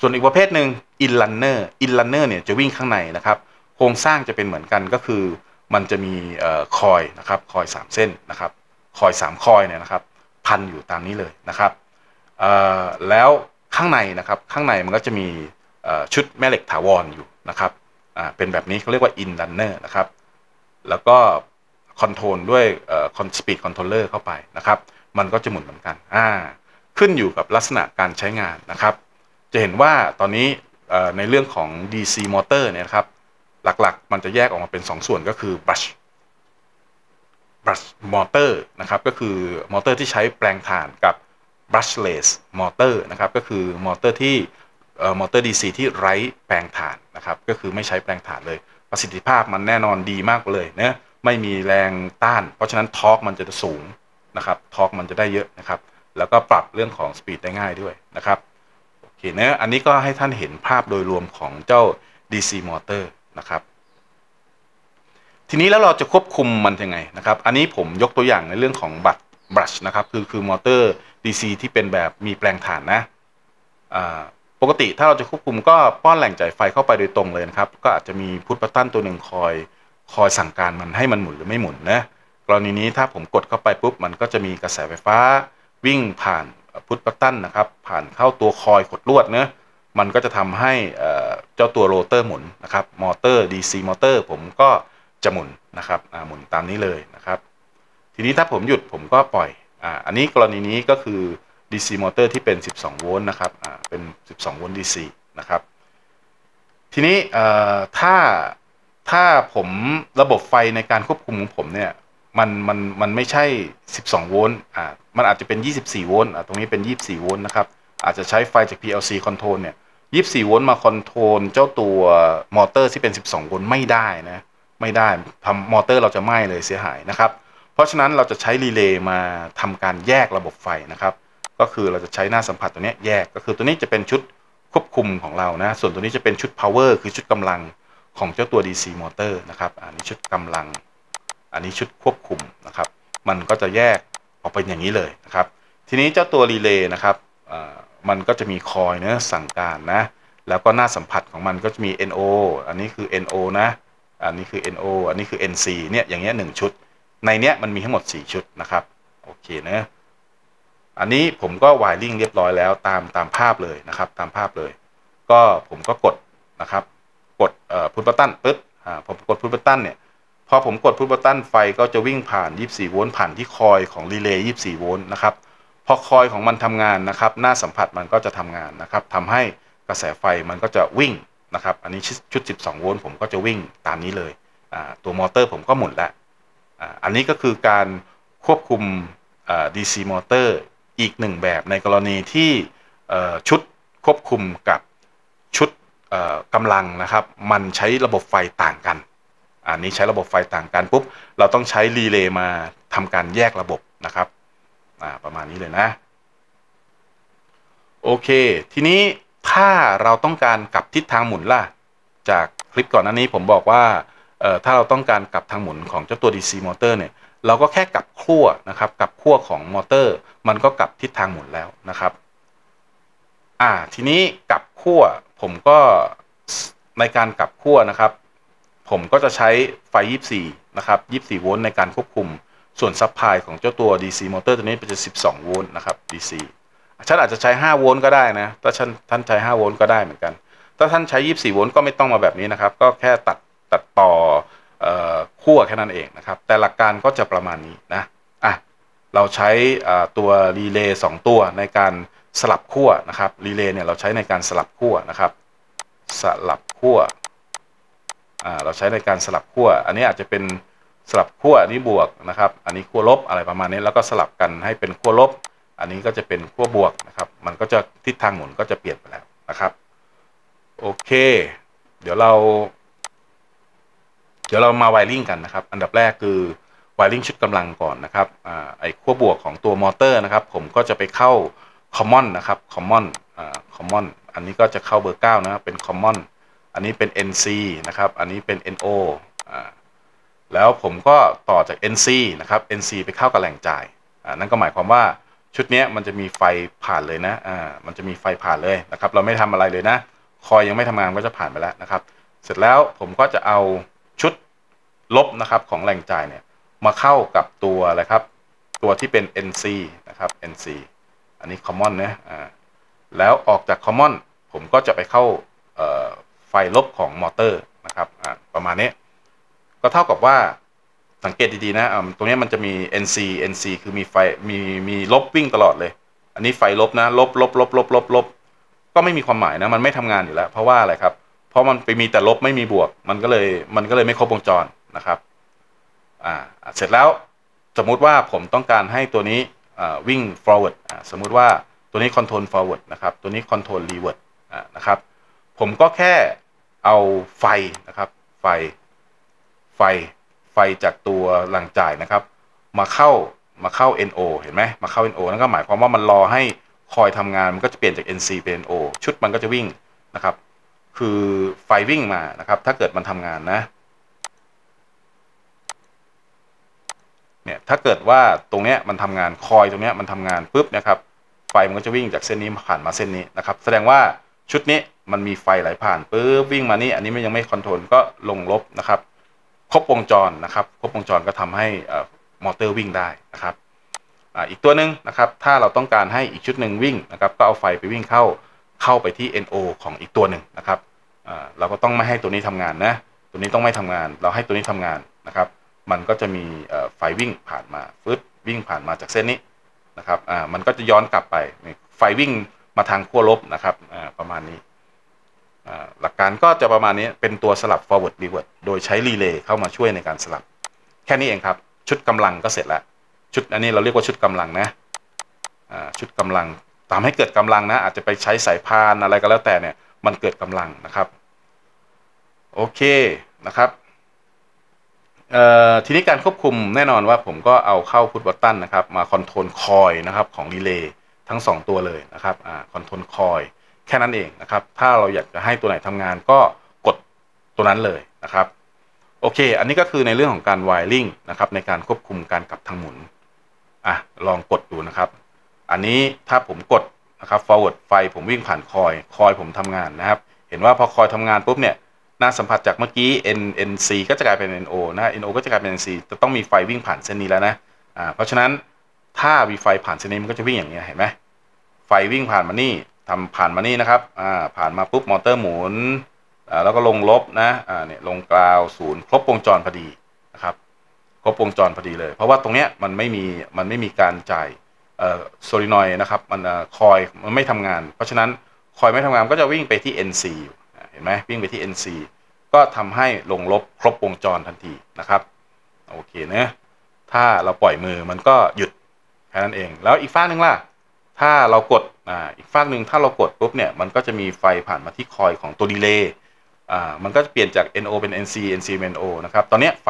ส่วนอีกประเภทหนึ่ง inlander inlander เนี่ยจะวิ่งข้างในนะครับโครงสร้างจะเป็นเหมือนกันก็คือมันจะมีคอยนะครับคอยสามเส้นนะครับคอยสามคอยเนี่ยนะครับพันอยู่ตามนี้เลยนะครับแล้วข้างในนะครับข้างในมันก็จะมีชุดแม่เหล็กถาวรอยู่นะครับเป็นแบบนี้เขาเรียกว่าอินลันเนอร์นะครับแล้วก็คอนโทรลด้วยคอนสปีดคอนโทรลเลอร์เข้าไปนะครับมันก็จะหมุนเหมือนกันขึ้นอยู่กับลักษณะการใช้งานนะครับจะเห็นว่าตอนนี้ในเรื่องของ ดี ซี Motor เนี่ยนะครับหลักๆมันจะแยกออกมาเป็นสอง ส, ส่วนก็คือ brush brush motor นะครับก็คือมอเตอร์ที่ใช้แปลงถ่านกับ brushless motor นะครับก็คือมอเตอร์ที่มอเตอร์ ดี ซี ที่ไร้แปลงถ่านนะครับก็คือไม่ใช้แปลงถ่านเลยประสิทธิภาพมันแน่นอนดีมากเลยนะไม่มีแรงต้านเพราะฉะนั้นทอร์กมันจะสูงนะครับทอร์กมันจะได้เยอะนะครับแล้วก็ปรับเรื่องของสปีดได้ง่ายด้วยนะครับโอเคนะอันนี้ก็ให้ท่านเห็นภาพโดยรวมของเจ้า ดี ซี Motorนะครับทีนี้แล้วเราจะควบคุมมันยังไงนะครับอันนี้ผมยกตัวอย่างในเรื่องของบัตรบรัชนะครับคือคือมอเตอร์ ดี ซี ที่เป็นแบบมีแปลงถ่านนะปกติถ้าเราจะควบคุมก็ป้อนแหล่งจ่ายไฟเข้าไปโดยตรงเลยนะครับก็อาจจะมีพุทบัตตันตัวหนึ่งคอยคอยสั่งการมันให้มันหมุนหรือไม่หมุนนะกรณีนี้ถ้าผมกดเข้าไปปุ๊บมันก็จะมีกระแสไฟฟ้าวิ่งผ่านพุทบัตตันนะครับผ่านเข้าตัวคอยขดลวดนะมันก็จะทำให้เจ้าตัวโรเตอร์หมุนนะครับมอเตอร์ ดี ซี มอเตอร์ผมก็จะหมุนนะครับหมุนตามนี้เลยนะครับทีนี้ถ้าผมหยุดผมก็ปล่อยอ่าอันนี้กรณีนี้ก็คือ ดี ซี มอเตอร์ที่เป็นสิบสองโวลต์นะครับอ่าเป็นสิบสองโวลต์ ดี ซี นะครับทีนี้ถ้า ถ้าผมระบบไฟในการควบคุมของผมเนี่ยมันมันมันไม่ใช่สิบสองโวลต์อ่ามันอาจจะเป็นยี่สิบสี่โวลต์อ่าตรงนี้เป็นยี่สิบสี่โวลต์นะครับอาจจะใช้ไฟจาก พี แอล ซี Control เนี่ยยี่สิบสี่โวลต์มาคอนโทรลเจ้าตัวมอเตอร์ที่เป็นสิบสองโวลต์ไม่ได้นะไม่ได้ทำมอเตอร์เราจะไหม้เลยเสียหายนะครับเพราะฉะนั้นเราจะใช้รีเลย์มาทำการแยกระบบไฟนะครับก็คือเราจะใช้หน้าสัมผัสตัวนี้แยกก็คือตัวนี้จะเป็นชุดควบคุมของเรานะส่วนตัวนี้จะเป็นชุด power คือชุดกำลังของเจ้าตัว ดี ซี Motor นะครับอันนี้ชุดกำลังอันนี้ชุดควบคุมนะครับมันก็จะแยกออกเป็นอย่างนี้เลยนะครับทีนี้เจ้าตัวรีเลย์นะครับมันก็จะมีคอยนะสั่งการนะแล้วก็หน้าสัมผัสของมันก็จะมี เอ็น โอ อันนี้คือ เอ็น โอ นะอันนี้คือ เอ็น โอ อันนี้คือ เอ็น ซี เนี่ยอย่างเงี้ยหนึ่งชุดในเนี้ยมันมีทั้งหมดสี่ชุดนะครับโอเคนะอันนี้ผมก็วายริ่งเรียบร้อยแล้วตามตามภาพเลยนะครับตามภาพเลยก็ผมก็กดนะครับกดพุชบัตตันปึ๊บผมกดพุชบัตตันเนี่ยพอผมกดพุชบัตตันไฟก็จะวิ่งผ่านยี่สิบสี่โวลต์ผ่านที่คอยของรีเลย์ยี่สิบสี่โวลต์นะครับพอคอยของมันทำงานนะครับหน้าสัมผัสมันก็จะทำงานนะครับทำให้กระแสไฟมันก็จะวิ่งนะครับอันนี้ชุดสิบสองโวลต์ผมก็จะวิ่งตามนี้เลยตัวมอเตอร์ผมก็หมุนแล้วอันนี้ก็คือการควบคุม ดี ซี มอเตอร์อีกหนึ่งแบบในกรณีที่ชุดควบคุมกับชุดกำลังนะครับมันใช้ระบบไฟต่างกันอันนี้ใช้ระบบไฟต่างกันปุ๊บเราต้องใช้รีเลย์มาทำการแยกระบบนะครับประมาณนี้เลยนะโอเคทีนี้ถ้าเราต้องการกลับทิศทางหมุนล่ะจากคลิปก่อนหน้านี้ผมบอกว่าถ้าเราต้องการกลับทางหมุนของเจ้าตัว ดี ซี มอเตอร์เนี่ยเราก็แค่กลับขั้วนะครับกลับขั้วของมอเตอร์มันก็กลับทิศทางหมุนแล้วนะครับอ่าทีนี้กลับขั้วผมก็ในการกลับขั้วนะครับผมก็จะใช้ไฟยี่สิบสี่นะครับยี่สิบสี่โวลต์ในการควบคุมส่วนซัพพลายของเจ้าตัว ดี ซี มอเตอร์ตัวนี้เป็นสิบสองโวลต์นะครับ ดี ซี ฉันอาจจะใช้ห้าโวลต์ก็ได้นะถ้าท่านท่านใช้ห้าโวลต์ก็ได้เหมือนกันถ้าท่านใช้ยี่สิบสี่โวลต์ก็ไม่ต้องมาแบบนี้นะครับก็แค่ตัดตัดต่อขั้วแค่นั้นเองนะครับแต่หลักการก็จะประมาณนี้นะอ่ะเราใช้ตัวรีเลย์สองตัวในการสลับขั้วนะครับรีเลย์เนี่ยเราใช้ในการสลับขั้วนะครับสลับขั้วอ่าเราใช้ในการสลับขั้วอันนี้อาจจะเป็นสลับขั้วอันนี้บวกนะครับอันนี้ขั้วลบอะไรประมาณนี้แล้วก็สลับกันให้เป็นขั้วลบอันนี้ก็จะเป็นขั้วบวกนะครับมันก็จะทิศทางหมุนก็จะเปลี่ยนไปแล้วนะครับโอเคเดี๋ยวเราเดี๋ยวเรามาไวริ่งกันนะครับอันดับแรกคือไวริ่งชุดกำลังก่อนนะครับอ่าไอ้ขั้วบวกของตัวมอเตอร์นะครับผมก็จะไปเข้าคอมมอนนะครับคอมมอนอ่าคอมมอนอันนี้ก็จะเข้าเบอร์เก้านะเป็นคอมมอนอันนี้เป็น เอ็น ซี นะครับอันนี้เป็น เอ็น โอ อ่าแล้วผมก็ต่อจาก เอ็น ซี นะครับ เอ็น ซี ไปเข้ากับแหล่งจ่ายอ่านั่นก็หมายความว่าชุดนี้มันจะมีไฟผ่านเลยนะอ่ามันจะมีไฟผ่านเลยนะครับเราไม่ทำอะไรเลยนะคอยยังไม่ทำงานก็จะผ่านไปแล้วนะครับเสร็จแล้วผมก็จะเอาชุดลบนะครับของแหล่งจ่ายเนี่ยมาเข้ากับตัวอะไรครับตัวที่เป็น เอ็น ซี นะครับ เอ็น ซี อันนี้ Common นะอ่าแล้วออกจาก Common ผมก็จะไปเข้าไฟลบของมอเตอร์นะครับอ่าประมาณนี้ก็เท่ากับว่าสังเกตดีๆนะอ่าตรงนี้มันจะมี เอ็น ซี เอ็น ซี คือมีไฟมีมีลบวิ่งตลอดเลยอันนี้ไฟลบนะลบลบลบลบลบลบก็ไม่มีความหมายนะมันไม่ทำงานอยู่แล้วเพราะว่าอะไรครับเพราะมันไปมีแต่ลบไม่มีบวกมันก็เลยมันก็เลยไม่ครบวงจรนะครับอ่าเสร็จแล้วสมมุติว่าผมต้องการให้ตัวนี้วิ่ง forward สมมุติว่าตัวนี้ control forward นะครับตัวนี้ control reward นะครับผมก็แค่เอาไฟนะครับไฟไฟไฟจากตัวหลังจ่ายนะครับมาเข้ามาเข้า เอ็น โอ เห็นไหมมาเข้า เอ็น โอ นั่นก็หมายความว่ามันรอให้คอยทำงานมันก็จะเปลี่ยนจาก เอ็น ซี เป็น เอ็น โอ ชุดมันก็จะวิ่งนะครับคือไฟวิ่งมานะครับถ้าเกิดมันทำงานนะเนี่ยถ้าเกิดว่าตรงเนี้ยมันทำงานคอยตรงเนี้ยมันทำงานปุ๊บนะครับไฟมันก็จะวิ่งจากเส้นนี้ผ่านมาเส้นนี้นะครับแสดงว่าชุดนี้มันมีไฟไหลผ่านปุ๊บวิ่งมานี่อันนี้มันยังไม่คอนโทรลก็ลงลบนะครับครบวงจรนะครับครบวงจรก็ทำให้มอเตอร์วิ่งได้นะครับอ่าอีกตัวหนึ่งนะครับถ้าเราต้องการให้อีกชุดหนึ่งวิ่งนะครับก็เอาไฟไปวิ่งเข้าเข้าไปที่ เอ็น โอ ของอีกตัวหนึ่งนะครับเราก็ต้องไม่ให้ตัวนี้ทำงานนะตัวนี้ต้องไม่ทำงานเราให้ตัวนี้ทำงานนะครับมันก็จะมีไฟวิ่งผ่านมาฟึดวิ่งผ่านมาจากเส้นนี้นะครับมันก็จะย้อนกลับไปไฟวิ่งมาทางขั้วลบนะครับประมาณนี้ หลักการก็จะประมาณนี้เป็นตัวสลับ forward reverse โดยใช้รีเลย์เข้ามาช่วยในการสลับแค่นี้เองครับชุดกำลังก็เสร็จแล้วชุดอันนี้เราเรียกว่าชุดกำลังนะชุดกำลังทำให้เกิดกำลังนะอาจจะไปใช้สายพานอะไรก็แล้วแต่เนี่ยมันเกิดกำลังนะครับโอเคนะครับทีนี้การควบคุมแน่นอนว่าผมก็เอาเข้าพุชบัตตันนะครับมาคอนโทรลคอยนะครับของรีเลย์ทั้งสองตัวเลยนะครับคอนโทรลคอยแค่นั้นเองนะครับถ้าเราอยากจะให้ตัวไหนทำงานก็กดตัวนั้นเลยนะครับโอเคอันนี้ก็คือในเรื่องของการไวริ่งนะครับในการควบคุมการกลับทางหมุนอ่ะลองกดดูนะครับอันนี้ถ้าผมกดนะครับ forward ไฟผมวิ่งผ่านคอยคอยผมทำงานนะครับเห็นว่าพอคอยทำงานปุ๊บเนี่ยน่าสัมผัสจากเมื่อกี้ n n c ก็จะกลายเป็น n o นะ n o ก็จะกลายเป็น n c จะต้องมีไฟวิ่งผ่านเส้นนี้แล้วนะอ่าเพราะฉะนั้นถ้ามีไฟผ่านเส้นนี้มันก็จะวิ่งอย่างเงี้ยเห็นไหมไฟวิ่งผ่านมานี่ทำผ่านมานี่นะครับอ่าผ่านมาปุ๊บมอเตอร์หมุนอ่าแล้วก็ลงลบนะอ่าเนี่ยลงกราวศูนย์ครบวงจรพอดีนะครับครบวงจรพอดีเลยเพราะว่าตรงเนี้ยมันไม่มีมันไม่มีการจ่ายโซลินอยด์นะครับมันคอยมันไม่ทำงานเพราะฉะนั้นคอยไม่ทำงานก็จะวิ่งไปที่ เอ็น ซี เห็นไหมวิ่งไปที่ เอ็น ซี ก็ทำให้ลงลบครบวงจรทันทีนะครับโอเคนะถ้าเราปล่อยมือมันก็หยุดแค่นั้นเองแล้วอีกฝั่งหนึ่งล่ะถ้าเรากดอ่าอีกฝั่งหนึ่งถ้าเรากดปุ๊บเนี่ยมันก็จะมีไฟผ่านมาที่คอยของตัวดีเลย์อ่ามันก็จะเปลี่ยนจาก เอ็น โอ เป็น เอ็น ซี เอ็น ซี เป็น เอ็น โอ นะครับตอนนี้ไฟ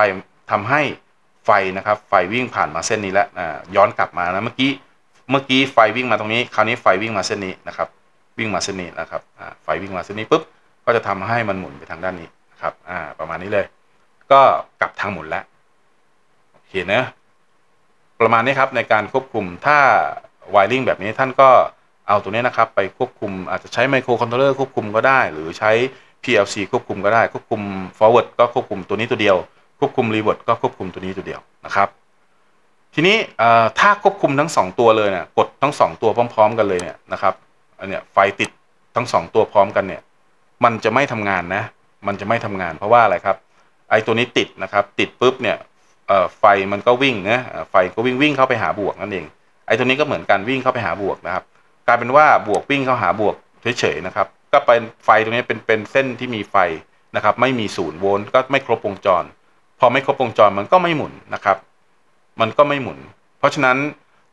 ทำให้ไฟนะครับไฟวิ่งผ่านมาเส้นนี้แล้วอ่าย้อนกลับมานะเมื่อกี้เมื่อกี้ไฟวิ่งมาตรงนี้คราวนี้ไฟวิ่งมาเส้นนี้นะครับวิ่งมาเส้นนี้นะครับไฟวิ่งมาเส้นนี้ปุ๊บก็จะทำให้มันหมุนไปทางด้านนี้นะครับประมาณนี้เลยก็กลับทางหมุนแล้วโอเคนะประมาณนี้ครับในการควบคุมถ้าไวริ่งแบบนี้ท่านก็เอาตัวนี้นะครับไปควบคุมอาจจะใช้ไมโครคอนโทรลเลอร์ควบคุมก็ได้หรือใช้ พี แอล ซี ควบคุมก็ได้ควบคุม forward ก็ควบคุมตัวนี้ตัวเดียวควบคุม reverse ก็ควบคุมตัวนี้ตัวเดียวนะครับทีนี้ถ้าควบคุมทั้งสองตัวเลยเนี่ยกดทั้งสองตัวพร้อมๆกันเลยเนี่ยนะครับอันเนี้ยไฟติดทั้งสองตัวพร้อมกันเนี่ยมันจะไม่ทำงานนะมันจะไม่ทำงานเพราะว่าอะไรครับไอตัวนี้ติดนะครับติดปุ๊บเนี่ยไฟมันก็วิ่งนะไฟก็วิ่งวิ่งเข้าไปหาบวกนั่นเองไอตัวนี้ก็เหมือนกันวิ่งเข้าไปหาบวกนะครับกลายเป็นว่าบวกวิ่งเข้าหาบวกเฉยๆนะครับก็เป็นไฟตรงนี้เป็นเป็นเส้นที่มีไฟนะครับไม่มีศูนย์โวลต์ก็ไม่ครบวงจรพอไม่ครบวงจรมันก็ไม่หมุนนะครับมันก็ไม่หมุนเพราะฉะนั้น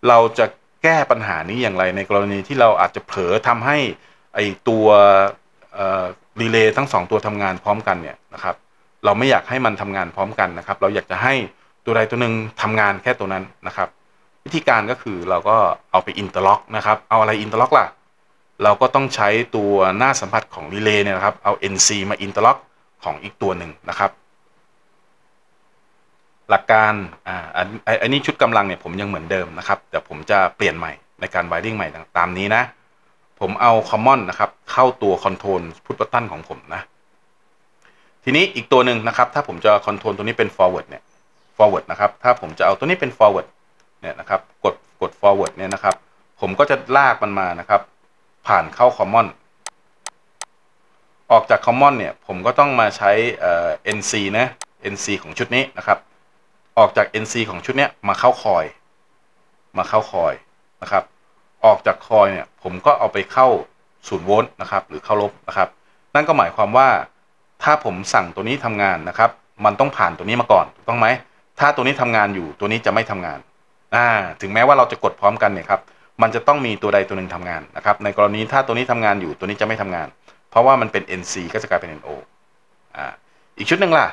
เราจะแก้ปัญหานี้อย่างไรในกรณีที่เราอาจจะเผลอทำให้ไอตัวรีเลย์ทั้งสองตัวทำงานพร้อมกันเนี่ยนะครับเราไม่อยากให้มันทำงานพร้อมกันนะครับเราอยากจะให้ตัวใดตัวหนึ่งทำงานแค่ตัวนั้นนะครับวิธีการก็คือเราก็เอาไปอินเตอร์ล็อกนะครับเอาอะไรอินเตอร์ล็อกล่ะเราก็ต้องใช้ตัวหน้าสัมผัสของรีเลย์เนี่ยนะครับเอา เอ็น ซี มาอินเตอร์ล็อกของอีกตัวหนึ่งนะครับหลักการอ่าอันนี้ชุดกำลังเนี่ยผมยังเหมือนเดิมนะครับแต่ผมจะเปลี่ยนใหม่ในการไวริ่งใหม่ตามนี้นะผมเอาคอมมอนนะครับเข้าตัวคอนโทรลพุชบัตตันของผมนะทีนี้อีกตัวหนึ่งนะครับถ้าผมจะคอนโทรลตัวนี้เป็น forward เนี่ย forward นะครับถ้าผมจะเอาตัวนี้เป็น forward เนี่ยนะครับกดกด forward เนี่ยนะครับผมก็จะลากมันมานะครับผ่านเข้าคอมมอนออกจากคอมมอนเนี่ยผมก็ต้องมาใช้เอ่อ nc นะ nc ของชุดนี้นะครับออกจาก เอ็น ซี ของชุดนี้มาเข้าคอยมาเข้าคอยนะครับออกจากคอยเนี่ยผมก็เอาไปเข้าศูนย์โวลต์นะครับหรือเข้าลบนะครับนั่นก็หมายความว่าถ้าผมสั่งตัวนี้ทำงานนะครับมันต้องผ่านตัวนี้มาก่อนถูกต้องไหมถ้าตัวนี้ทำงานอยู่ตัวนี้จะไม่ทำงานอ่าถึงแม้ว่าเราจะกดพร้อมกันเนี่ยครับมันจะต้องมีตัวใดตัวหนึ่งทำงานนะครับในกรณีถ้าตัวนี้ทำงานอยู่ตัวนี้จะไม่ทำงานเพราะว่ามันเป็น เอ็น ซี ก็จะกลายเป็น เอ็น โอ อ่าอีกชุดหนึ่งล่ะ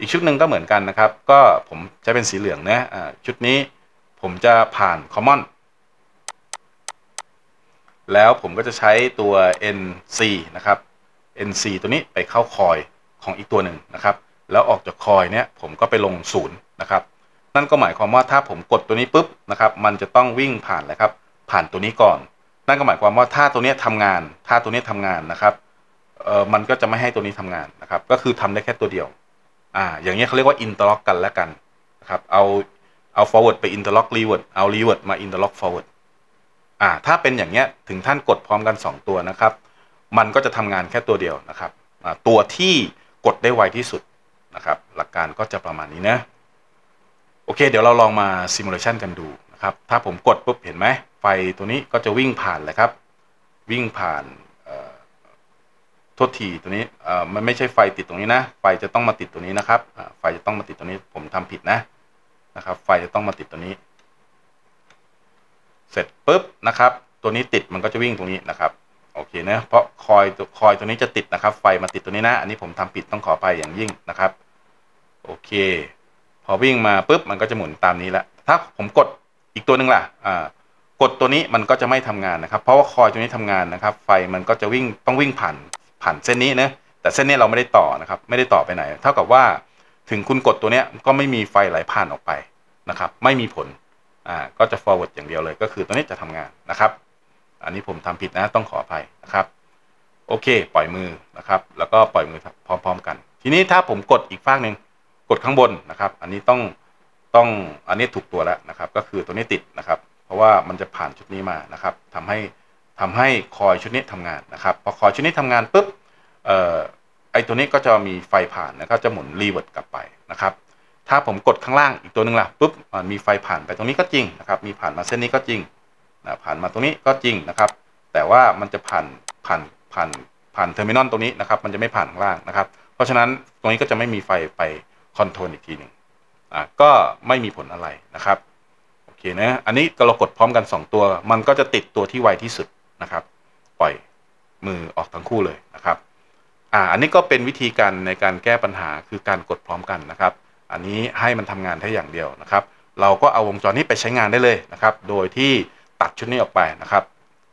อีกชุดหนึ่งก็เหมือนกันนะครับก็ผมจะเป็นสีเหลืองนะชุดนี้ผมจะผ่านคอมมอนแล้วผมก็จะใช้ตัว เอ็น ซี นะครับ เอ็น ซี ตัวนี้ไปเข้าคอยของอีกตัวหนึ่งนะครับแล้วออกจากคอยเนี้ยผมก็ไปลงศูนย์นะครับนั่นก็หมายความว่าถ้าผมกดตัวนี้ปุ๊บนะครับมันจะต้องวิ่งผ่านเลยครับผ่านตัวนี้ก่อนนั่นก็หมายความว่าถ้าตัวนี้ทำงานถ้าตัวนี้ทำงานนะครับเออมันก็จะไม่ให้ตัวนี้ทำงานนะครับก็คือทำได้แค่ตัวเดียวอ่าอย่างนี้เขาเรียกว่าอินเตอร์ล็อกกันแล้วกันนะครับเอาเอา forward ไปอินเตอร์ล็อกรีเวิร์ดเอารีเวิร์ดมาอินเตอร์ล็อก forward อ่าถ้าเป็นอย่างเนี้ยถึงท่านกดพร้อมกันสองตัวนะครับมันก็จะทำงานแค่ตัวเดียวนะครับอ่าตัวที่กดได้ไวที่สุดนะครับหลักการก็จะประมาณนี้นะโอเคเดี๋ยวเราลองมาซิมูเลชันกันดูนะครับถ้าผมกดปุ๊บเห็นไหมไฟตัวนี้ก็จะวิ่งผ่านเลยครับวิ่งผ่าน โทษทีตัวนี้มันไม่ใช่ไฟติดตรงนี้นะไฟจะต้องมาติดตัวนี้นะครับไฟจะต้องมาติดตัวนี้ผมทำผิดนะนะครับไฟจะต้องมาติดตัวนี้เสร็จปุ๊บนะครับตัวนี้ติดมันก็จะวิ่งตรงนี้นะครับโอเคนะเพราะคอยตัวคอยตัวนี้จะติดนะครับไฟมาติดตัวนี้นะอันนี้ผมทำผิดต้องขออภัยอย่างยิ่งนะครับโอเคพอวิ่งมาปุ๊บมันก็จะหมุนตามนี้ละถ้าผมกดอีกตัวหนึ่งล่ะกดตัวนี้มันก็จะไม่ทำงานนะครับเพราะว่าคอยตัวนี้ทำงานนะครับไฟมันก็จะวิ่งต้องวิ่งผ่านผ่านเส้นนี้นะแต่เส้นนี้เราไม่ได้ต่อนะครับไม่ได้ต่อไปไหนเท่ากับว่าถึงคุณกดตัวเนี้ยก็ไม่มีไฟไหลผ่านออกไปนะครับไม่มีผลอ่าก็จะ forward อย่างเดียวเลยก็คือตัวนี้จะทำงานนะครับอันนี้ผมทำผิดนะต้องขออภัยนะครับโอเคปล่อยมือนะครับแล้วก็ปล่อยมือพร้อมๆกันทีนี้ถ้าผมกดอีกฟากหนึ่งกดข้างบนนะครับอันนี้ต้องต้องอันนี้ถูกตัวแล้วนะครับก็คือตัวนี้ติดนะครับเพราะว่ามันจะผ่านชุดนี้มานะครับทำให้ทำให้คอยชุดนี้ทำงานนะครับพอคอยชุดนี้ทำงานปุ๊บเอ่อไอตัวนี้ก็จะมีไฟผ่านนะครับจะหมุนรีเวิร์ดกลับไปนะครับถ้าผมกดข้างล่างอีกตัวหนึ่งล่ะปุ๊บมีไฟผ่านไปตรงนี้ก็จริงนะครับมีผ่านมาเส้นนี้ก็จริงนะผ่านมาตรงนี้ก็จริงนะครับแต่ว่ามันจะผ่านผ่านผ่านผ่านเทอร์มินอลตรงนี้นะครับมันจะไม่ผ่านข้างล่างนะครับเพราะฉะนั้นตรงนี้ก็จะไม่มีไฟไปคอนโทรลอีกทีหนึ่งอ่ะก็ไม่มีผลอะไรนะครับโอเคนะอันนี้เรากดพร้อมกันสองตัวมันก็จะติดตัวที่ไวที่สุดนะครับปล่อยมือออกทั้งคู่เลยนะครับอ่าอันนี้ก็เป็นวิธีการในการแก้ปัญหาคือการกดพร้อมกันนะครับอันนี้ให้มันทำงานแค่อย่างเดียวนะครับเราก็เอาวงจรนี้ไปใช้งานได้เลยนะครับโดยที่ตัดชุดนี้ออกไปนะครับ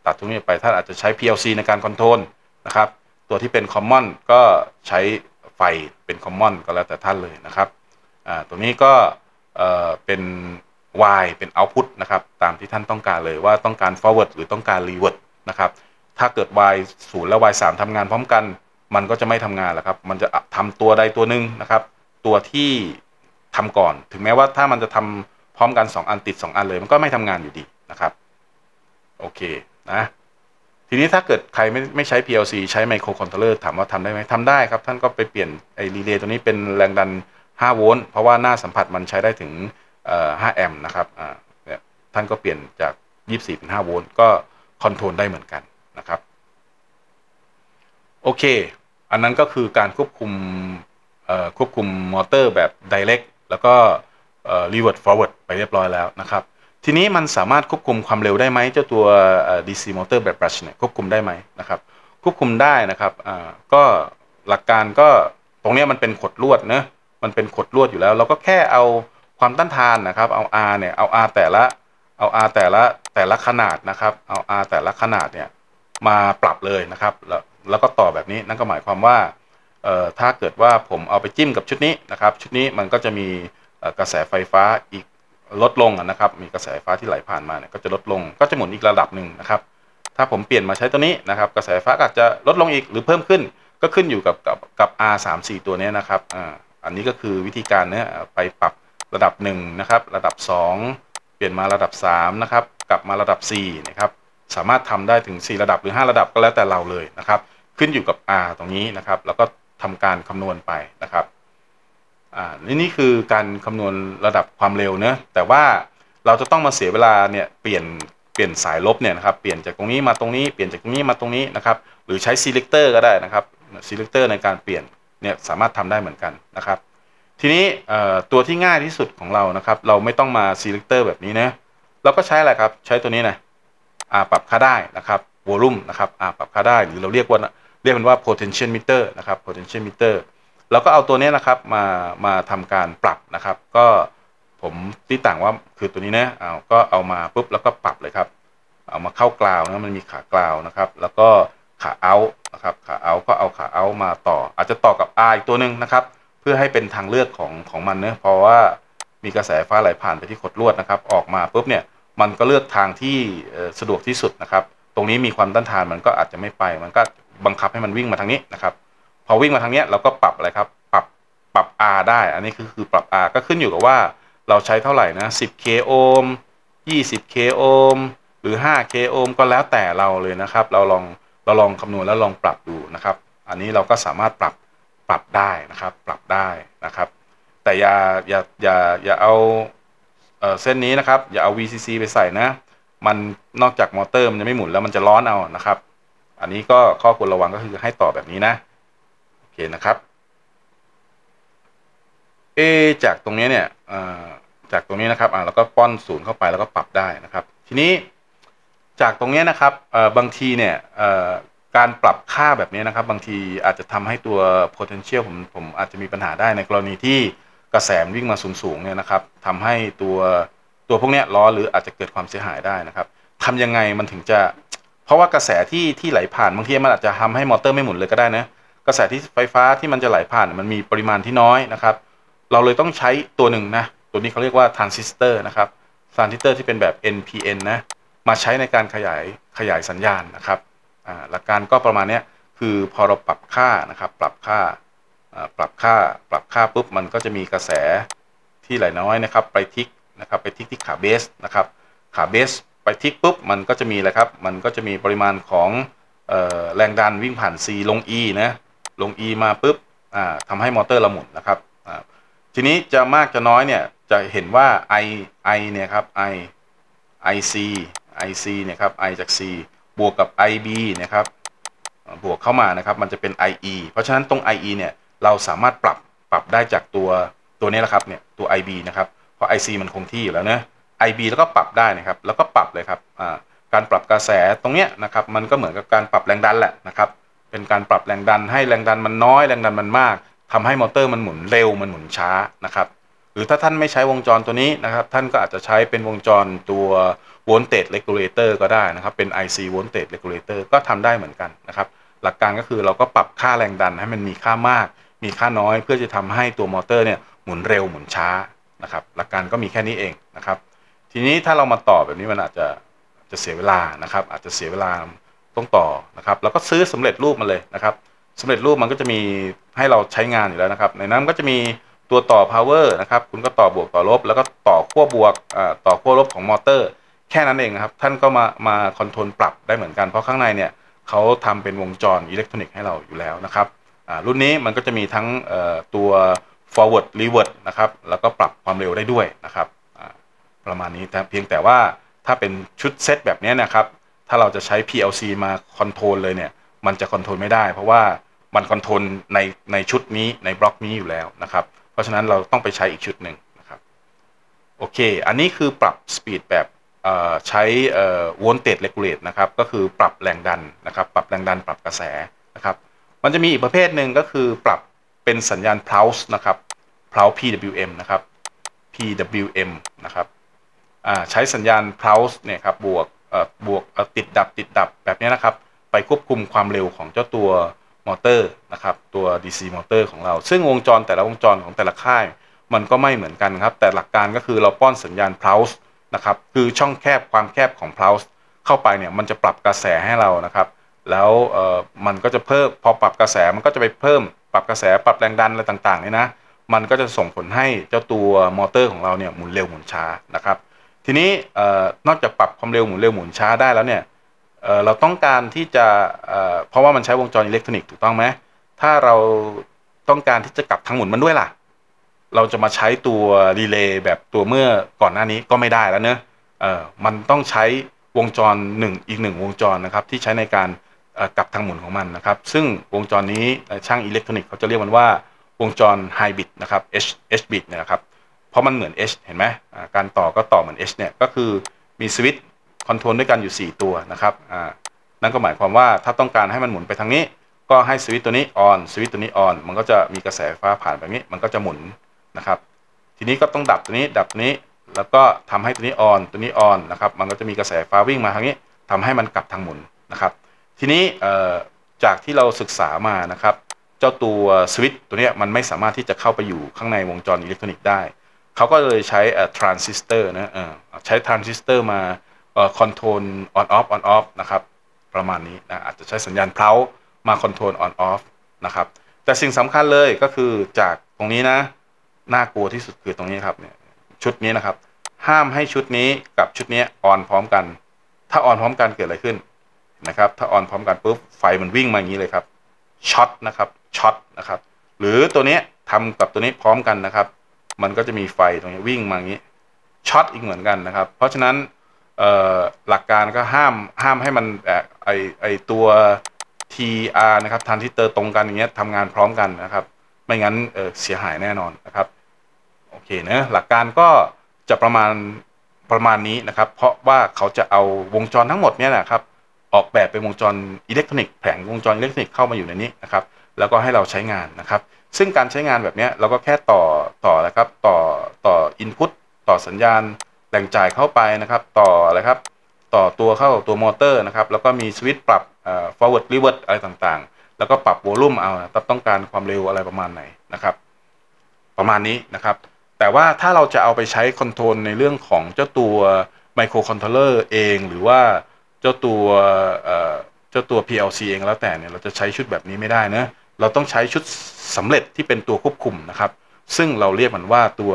ตัดชุดนี้ออกไปถ้าอาจจะใช้ พี แอล ซี ในการคอนโทรลนะครับตัวที่เป็นคอมมอนก็ใช้ไฟเป็นคอมมอนก็แล้วแต่ท่านเลยนะครับอ่าตัวนี้ก็เอ่อเป็น Y เป็น Output นะครับตามที่ท่านต้องการเลยว่าต้องการ Forward หรือต้องการ Reward นะครับถ้าเกิด Y ศูนย์และ Y สามทำงานพร้อมกันมันก็จะไม่ทำงานแล้วครับมันจะทำตัวใดตัวหนึ่งนะครับตัวที่ทำก่อนถึงแม้ว่าถ้ามันจะทำพร้อมกันสองอันติดสองอันเลยมันก็ไม่ทำงานอยู่ดีนะครับโอเคนะทีนี้ถ้าเกิดใครไม่ไม่ใช้ พี แอล ซี ใช้ Microcontroller ถามว่าทำได้ไหมทำได้ครับท่านก็ไปเปลี่ยนไอ้รีเลย์ตัวนี้เป็นแรงดันห้าโวลต์เพราะว่าหน้าสัมผัสมันใช้ได้ถึงห้าแอมป์นะครับท่านก็เปลี่ยนจากยี่สิบสี่เป็นห้าโวลต์ก็คอนโทรลได้เหมือนกันนะครับโอเคอันนั้นก็คือการควบคุมควบคุมมอเตอร์แบบ Direct แล้วก็ Reward Forward ไปเรียบร้อยแล้วนะครับทีนี้มันสามารถควบคุมความเร็วได้ไหมเจ้าตัว ดี ซี Motor แบบ Brush เนี่ยควบคุมได้ไหมนะครับควบคุมได้นะครับก็หลักการก็ตรงนี้มันเป็นขดลวดนะมันเป็นขดลวดอยู่แล้วเราก็แค่เอาความต้านทานนะครับเอา R เนี่ยเอา R แต่ละเอา R แต่ละแต่ละขนาดนะครับเอา R แต่ละขนาดเนี่ยมาปรับเลยนะครับแล้วแล้วก็ต่อแบบนี้นั่นก็หมายความว่าถ้าเกิดว่าผมเอาไปจิ้มกับชุดนี้นะครับชุดนี้มันก็จะมีกระแสไฟฟ้าอีกลดลงนะครับมีกระแสไฟฟ้าที่ไหลผ่านมาเนี่ยก็จะลดลงก็จะหมุนอีกระดับหนึ่งนะครับถ้าผมเปลี่ยนมาใช้ตัวนี้นะครับกระแสไฟฟ้าอาจจะลดลงอีกหรือเพิ่มขึ้นก็ขึ้นอยู่กับกับกับ R สาม สี่ตัวนี้นะครับอันนี้ก็คือวิธีการเนี่ยไปปรับระดับหนึ่งนะครับระดับสองเปลี่ยนมาระดับสามนะครับกลับมาระดับสี่นะครับสามารถทำได้ถึงสี่ระดับหรือห้าระดับก็แล้วแต่เราเลยนะครับขึ้นอยู่กับ R ตรงนี้นะครับแล้วก็ทำการคำนวณไปนะครับอ่านี่คือการคำนวณระดับความเร็วเนอะแต่ว่าเราจะต้องมาเสียเวลาเนี่ยเปลี่ยนเปลี่ยนสายลบเนี่ยนะครับเปลี่ยนจากตรงนี้มาตรงนี้เปลี่ยนจากตรงนี้มาตรงนี้นะครับหรือใช้ selector ก็ได้นะครับ selector ในการเปลี่ยนเนี่ยสามารถทำได้เหมือนกันนะครับทีนี้ตัวที่ง่ายที่สุดของเรานะครับเราไม่ต้องมา selector แบบนี้นะเราก็ใช้อะไรครับใช้ตัวนี้นะปรับค่าได้นะครับ volume นะครับปรับค่าได้หรือเราเรียกว่าเรียกมันว่า potential meter นะครับ potential meter แล้วก็เอาตัวนี้นะครับมามาทำการปรับนะครับก็ผมตีต่างว่าคือตัวนี้นะเอาก็เอามาปุ๊บแล้วก็ปรับเลยครับเอามาเข้ากราวนะมันมีขากราวนะครับแล้วก็ขา out นะครับขา out ก็เอาขา out มาต่ออาจจะต่อกับ R อีกตัวหนึ่งนะครับเพื่อให้เป็นทางเลือกของของมันเนะเพราะว่ามีกระแสไฟฟ้าไหลผ่านไปที่ขดลวดนะครับออกมาปุ๊บเนี่ยมันก็เลือกทางที่สะดวกที่สุดนะครับตรงนี้มีความต้านทานมันก็อาจจะไม่ไปมันก็บังคับให้มันวิ่งมาทางนี้นะครับพอวิ่งมาทางนี้เราก็ปรับอะไรครับปรับปรับ R ได้อันนี้คือคือปรับ R ก็ขึ้นอยู่กับว่าเราใช้เท่าไหร่นะสิบ k โอห์ม ยี่สิบ k โอห์มหรือ ห้า k โอห์มก็แล้วแต่เราเลยนะครับเราลองเราลองคำนวณแล้วลองปรับดูนะครับอันนี้เราก็สามารถปรับปรับได้นะครับปรับได้นะครับแต่อย่าอย่าอย่าอย่าเอาเส้นนี้นะครับอย่าเอา วี ซี ซี ไปใส่นะมันนอกจากมอเตอร์มันจะไม่หมุนแล้วมันจะร้อนเอานะครับ อันนี้ก็ข้อควรระวังก็คือให้ต่อแบบนี้นะโอเคนะครับเอจากตรงนี้เนี่ยจากตรงนี้นะครับแล้วก็ป้อนศูนย์เข้าไปแล้วก็ปรับได้นะครับทีนี้จากตรงนี้นะครับบางทีเนี่ยการปรับค่าแบบนี้นะครับบางทีอาจจะทำให้ตัว potential ผมผมอาจจะมีปัญหาได้ในกรณีที่กระแสวิ่งมาสูงๆเนี่ยนะครับทำให้ตัวตัวพวกนี้ล้อหรืออาจจะเกิดความเสียหายได้นะครับทำยังไงมันถึงจะเพราะว่ากระแสที่ที่ไหลผ่านบางทีมันอาจจะทำให้มอเตอร์ไม่หมุนเลยก็ได้นะกระแสที่ไฟฟ้าที่มันจะไหลผ่านมันมีปริมาณที่น้อยนะครับเราเลยต้องใช้ตัวหนึ่งนะตัวนี้เขาเรียกว่าทรานซิสเตอร์นะครับทรานซิสเตอร์ที่เป็นแบบ เอ็น พี เอ็น นะมาใช้ในการขยายขยายสัญญาณนะครับหลักการก็ประมาณนี้คือพอเราปรับค่านะครับปรับค่าปรับค่าปรับค่าปุ๊บมันก็จะมีกระแสที่ไหลน้อยนะครับไปทิกนะครับไปทิกที่ขาเบสนะครับขาเบสไปทิกปุ๊บมันก็จะมีอะไรครับมันก็จะมีปริมาณของแรงดันวิ่งผ่าน C ลง E นะลง E มาปุ๊บทำให้มอเตอร์เราหมุนนะครับทีนี้จะมากจะน้อยเนี่ยจะเห็นว่า i i เนี่ยครับ i i c i c เนี่ยครับ i จาก c บวกกับ i b นะครับบวกเข้ามานะครับมันจะเป็น i e เพราะฉะนั้นตรง i e เนี่ยเราสามารถปรับปรับได้จากตัวตัวนี้แหละครับเนี่ยตัว i b นะครับเพราะ i c มันคงที่อยู่แล้วนะ i b แล้วก็ปรับได้นะครับแล้วก็ปรับเลยครับการปรับกระแสตรงเนี้ยนะครับมันก็เหมือนกับการปรับแรงดันแหละนะครับเป็นการปรับแรงดันให้แรงดันมันน้อยแรงดันมันมากทำให้มอเตอร์มันหมุนเร็วมันหมุนช้านะครับหรือถ้าท่านไม่ใช้วงจรตัวนี้นะครับท่านก็อาจจะใช้เป็นวงจรตัว voltage regulator ก็ได้นะครับเป็น ไอ ซี voltage regulator ก็ทำได้เหมือนกันนะครับหลักการก็คือเราก็ปรับค่าแรงดันให้มันมีค่ามากมีค่าน้อยเพื่อจะทำให้ตัวมอเตอร์เนี่ยหมุนเร็วหมุนช้านะครับหลักการก็มีแค่นี้เองนะครับทีนี้ถ้าเรามาต่อแบบนี้มันอาจจะจะเสียเวลานะครับอาจจะเสียเวลาต้องต่อนะครับแล้วก็ซื้อสำเร็จรูปมาเลยนะครับสำเร็จรูปมันก็จะมีให้เราใช้งานอยู่แล้วนะครับในนั้นก็จะมีตัวต่อ power นะครับคุณก็ต่อบวกต่อลบแล้วก็ต่อขั้วบวกต่อขั้วลบของมอเตอร์แค่นั้นเองครับท่านก็มามาคอนโทรลปรับได้เหมือนกันเพราะข้างในเนี่ยเขาทำเป็นวงจรอิเล็กทรอนิกส์ให้เราอยู่แล้วนะครับรุ่นนี้มันก็จะมีทั้งตัว forward revert นะครับแล้วก็ปรับความเร็วได้ด้วยนะครับประมาณนี้เพียงแต่ว่าถ้าเป็นชุดเซตแบบนี้นะครับถ้าเราจะใช้ พี แอล ซี มาคอนโทรลเลยเนี่ยมันจะคอนโทรลไม่ได้เพราะว่ามันคอนโทรลในในชุดนี้ในบล็อกนี้อยู่แล้วนะครับเพราะฉะนั้นเราต้องไปใช้อีกชุดหนึ่งนะครับโอเคอันนี้คือปรับสปีดแบบใช้ voltage regulate นะครับก็คือปรับแรงดันนะครับปรับแรงดันปรับกระแสนะครับมันจะมีอีกประเภทหนึ่งก็คือปรับเป็นสัญญาณ pulse นะครับ pulse พี ดับเบิลยู เอ็ม นะครับ พี ดับเบิลยู เอ็ม นะครับใช้สัญญาณ pulse เนี่ยครับบวกบวกติดดับติดดับแบบนี้นะครับไปควบคุมความเร็วของเจ้าตัวมอเตอร์นะครับตัว ดี ซี มอเตอร์ของเราซึ่งวงจรแต่ละวงจรของแต่ละค่ายมันก็ไม่เหมือนกันครับแต่หลักการก็คือเราป้อนสัญญาณ pulse นะครับคือช่องแคบความแคบของ pulse เข้าไปเนี่ยมันจะปรับกระแสให้เรานะครับแล้วมันก็จะเพิ่มพอปรับกระแสมันก็จะไปเพิ่มปรับกระแสปรับแรงดันอะไรต่างๆเนี่ยนะมันก็จะส่งผลให้เจ้าตัวมอเตอร์ของเราเนี่ยหมุนเร็วหมุนช้านะครับทีนี้นอกจากปรับความเร็วหมุนเร็วหมุนช้าได้แล้วเนี่ยเราต้องการที่จะเพราะว่ามันใช้วงจรอิเล็กทรอนิกส์ถูกต้องไหมถ้าเราต้องการที่จะกลับทางหมุนมันด้วยล่ะเราจะมาใช้ตัวรีเลย์แบบตัวเมื่อก่อนหน้านี้ก็ไม่ได้แล้วเนอะมันต้องใช้วงจรหนึ่งอีกหนึ่งวงจรนะครับที่ใช้ในการกลับทางหมุนของมันนะครับซึ่งวงจรนี้ช่างอิเล็กทรอนิกส์เขาจะเรียกมันว่าวงจรไฮบริดนะครับ h h บิดนะครับเพราะมันเหมือน h เห็นไหมการต่อก็ต่อเหมือน h เนี่ยก็คือมีสวิตช์คอนโทรลด้วยกันอยู่สี่ตัวนะครับอ่านั่นก็หมายความว่าถ้าต้องการให้มันหมุนไปทางนี้ก็ให้สวิตช์ตัวนี้ออนสวิตช์ตัวนี้ออนมันก็จะมีกระแสไฟฟ้าผ่านแบบนี้มันก็จะหมุนนะครับทีนี้ก็ต้องดับตัวนี้ดับตัวนี้แล้วก็ทำให้ตัวนี้ออนตัวนี้ออนนะครับมันก็จะมีกระแสไฟฟ้าวิ่งมาทางนี้ทำให้มันกลับทางหมุนนะครับทีนี้เอ่อจากที่เราศึกษามานะครับเจ้าตัวสวิตช์ตัวนี้มันไม่สามารถที่จะเข้าไปอยู่ข้างในวงจรอิเล็กทรอนิกส์ได้เขาก็เลยใช้เอ่อทรานซิสเตอร์นะเอ่อใช้ทรานซิสเตอร์มาคอนโทรล on off on off นะครับประมาณนี้นะอาจจะใช้สัญญาณเพลามาคอนโทรล on off นะครับแต่สิ่งสำคัญเลยก็คือจากตรงนี้นะน่ากลัวที่สุดคือตรงนี้ครับเนี่ยชุดนี้นะครับห้ามให้ชุดนี้กับชุดนี้ออนพร้อมกันถ้าออนพร้อมกันเกิดอะไรขึ้นนะครับถ้าออนพร้อมกันปุ๊บไฟมันวิ่งมาอย่างนี้เลยครับช็อตนะครับช็อตนะครับหรือตัวนี้ทำกับตัวนี้พร้อมกันนะครับมันก็จะมีไฟตรงนี้วิ่งมาอย่างนี้ช็อตอีกเหมือนกันนะครับเพราะฉะนั้น หลักการก็ห้ามห้ามให้มันไอไอตัว ที อาร์ นะครับทันที่เตอร์ตรงกันอย่างเงี้ยทำงานพร้อมกันนะครับไม่งั้น เ, เสียหายแน่นอนนะครับโอเคนะหลักการก็จะประมาณประมาณนี้นะครับเพราะว่าเขาจะเอาวงจรทั้งหมดเนี่ยนะครับออกแบบเป็นวงจรอิเล็กทรอนิกส์แผงวงจรอิเล็กทรอนิกส์เข้ามาอยู่ในนี้นะครับแล้วก็ให้เราใช้งานนะครับซึ่งการใช้งานแบบนี้เราก็แค่ต่อต่อนะครับต่อต่ออินพุตต่อสัญญาณแหล่งจ่ายเข้าไปนะครับต่ออะไรครับต่อตัวเข้าตัวมอเตอร์นะครับแล้วก็มีสวิตช์ปรับ forward reverse อะไรต่างๆแล้วก็ปรับโวลูมเอานะครับต้องการความเร็วอะไรประมาณไหนนะครับประมาณนี้นะครับแต่ว่าถ้าเราจะเอาไปใช้คอนโทรลในเรื่องของเจ้าตัวไมโครคอนโทรลเลอร์เองหรือว่าเจ้าตัวเจ้าตัว พี แอล ซี เองแล้วแต่เนี่ยเราจะใช้ชุดแบบนี้ไม่ได้นะเราต้องใช้ชุดสำเร็จที่เป็นตัวควบคุมนะครับซึ่งเราเรียกมันว่าตัว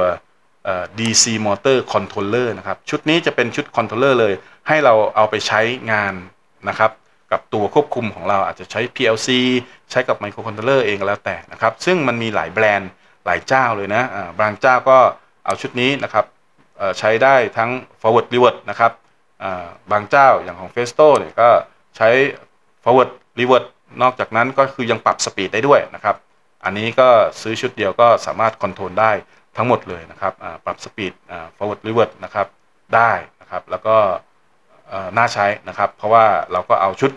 ดี ซี Motor Controller นะครับชุดนี้จะเป็นชุด Controller เลยให้เราเอาไปใช้งานนะครับกับตัวควบคุมของเราอาจจะใช้ พี แอล ซี ใช้กับ Microcontroller เองแล้วแต่นะครับซึ่งมันมีหลายแบรนด์หลายเจ้าเลยนะบางเจ้าก็เอาชุดนี้นะครับใช้ได้ทั้ง forward reverse นะครับบางเจ้าอย่างของ Festo เนี่ยก็ใช้ forward reverseนอกจากนั้นก็คือยังปรับสปีดได้ด้วยนะครับอันนี้ก็ซื้อชุดเดียวก็สามารถคอนโทรลได้ทั้งหมดเลยนะครับปรับสปีด forward reverse นะครับได้นะครับแล้วก็น่าใช้นะครับเพราะว่าเราก็เอาชุด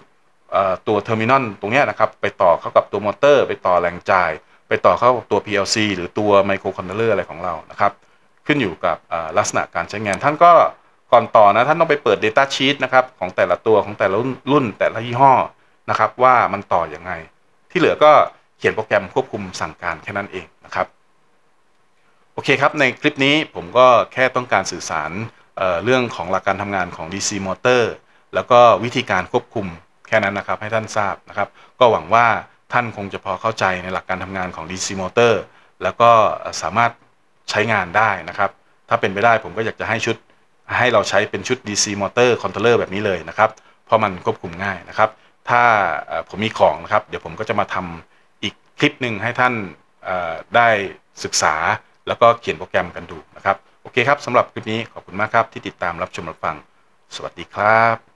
ตัวเทอร์มินอลตรงนี้นะครับไปต่อเข้ากับตัวมอเตอร์ไปต่อแรงจ่ายไปต่อเข้าตัว พี แอล ซี หรือตัวไมโครคอนโทรลเลอร์อะไรของเรานะครับขึ้นอยู่กับลักษณะการใช้งานท่านก็ก่อนต่อนะท่านต้องไปเปิด Data Sheet นะครับของแต่ละตัวของแต่ละรุ่นแต่ละยี่ห้อนะครับว่ามันต่ออย่างไรที่เหลือก็เขียนโปรแกรมควบคุมสั่งการแค่นั้นเองนะครับโอเคครับในคลิปนี้ผมก็แค่ต้องการสื่อสาร เอ่อ เรื่องของหลักการทำงานของ ดี ซี Motor แล้วก็วิธีการควบคุมแค่นั้นนะครับให้ท่านทราบนะครับก็หวังว่าท่านคงจะพอเข้าใจในหลักการทำงานของ ดี ซี Motor แล้วก็สามารถใช้งานได้นะครับถ้าเป็นไปได้ผมก็อยากจะให้ชุดให้เราใช้เป็นชุด ดี ซี Motor Controller แบบนี้เลยนะครับเพราะมันควบคุมง่ายนะครับถ้าผมมีของนะครับเดี๋ยวผมก็จะมาทำอีกคลิปหนึ่งให้ท่านได้ศึกษาแล้วก็เขียนโปรแกรมกันดูนะครับโอเคครับสำหรับคลิปนี้ขอบคุณมากครับที่ติดตามรับชมรับฟังสวัสดีครับ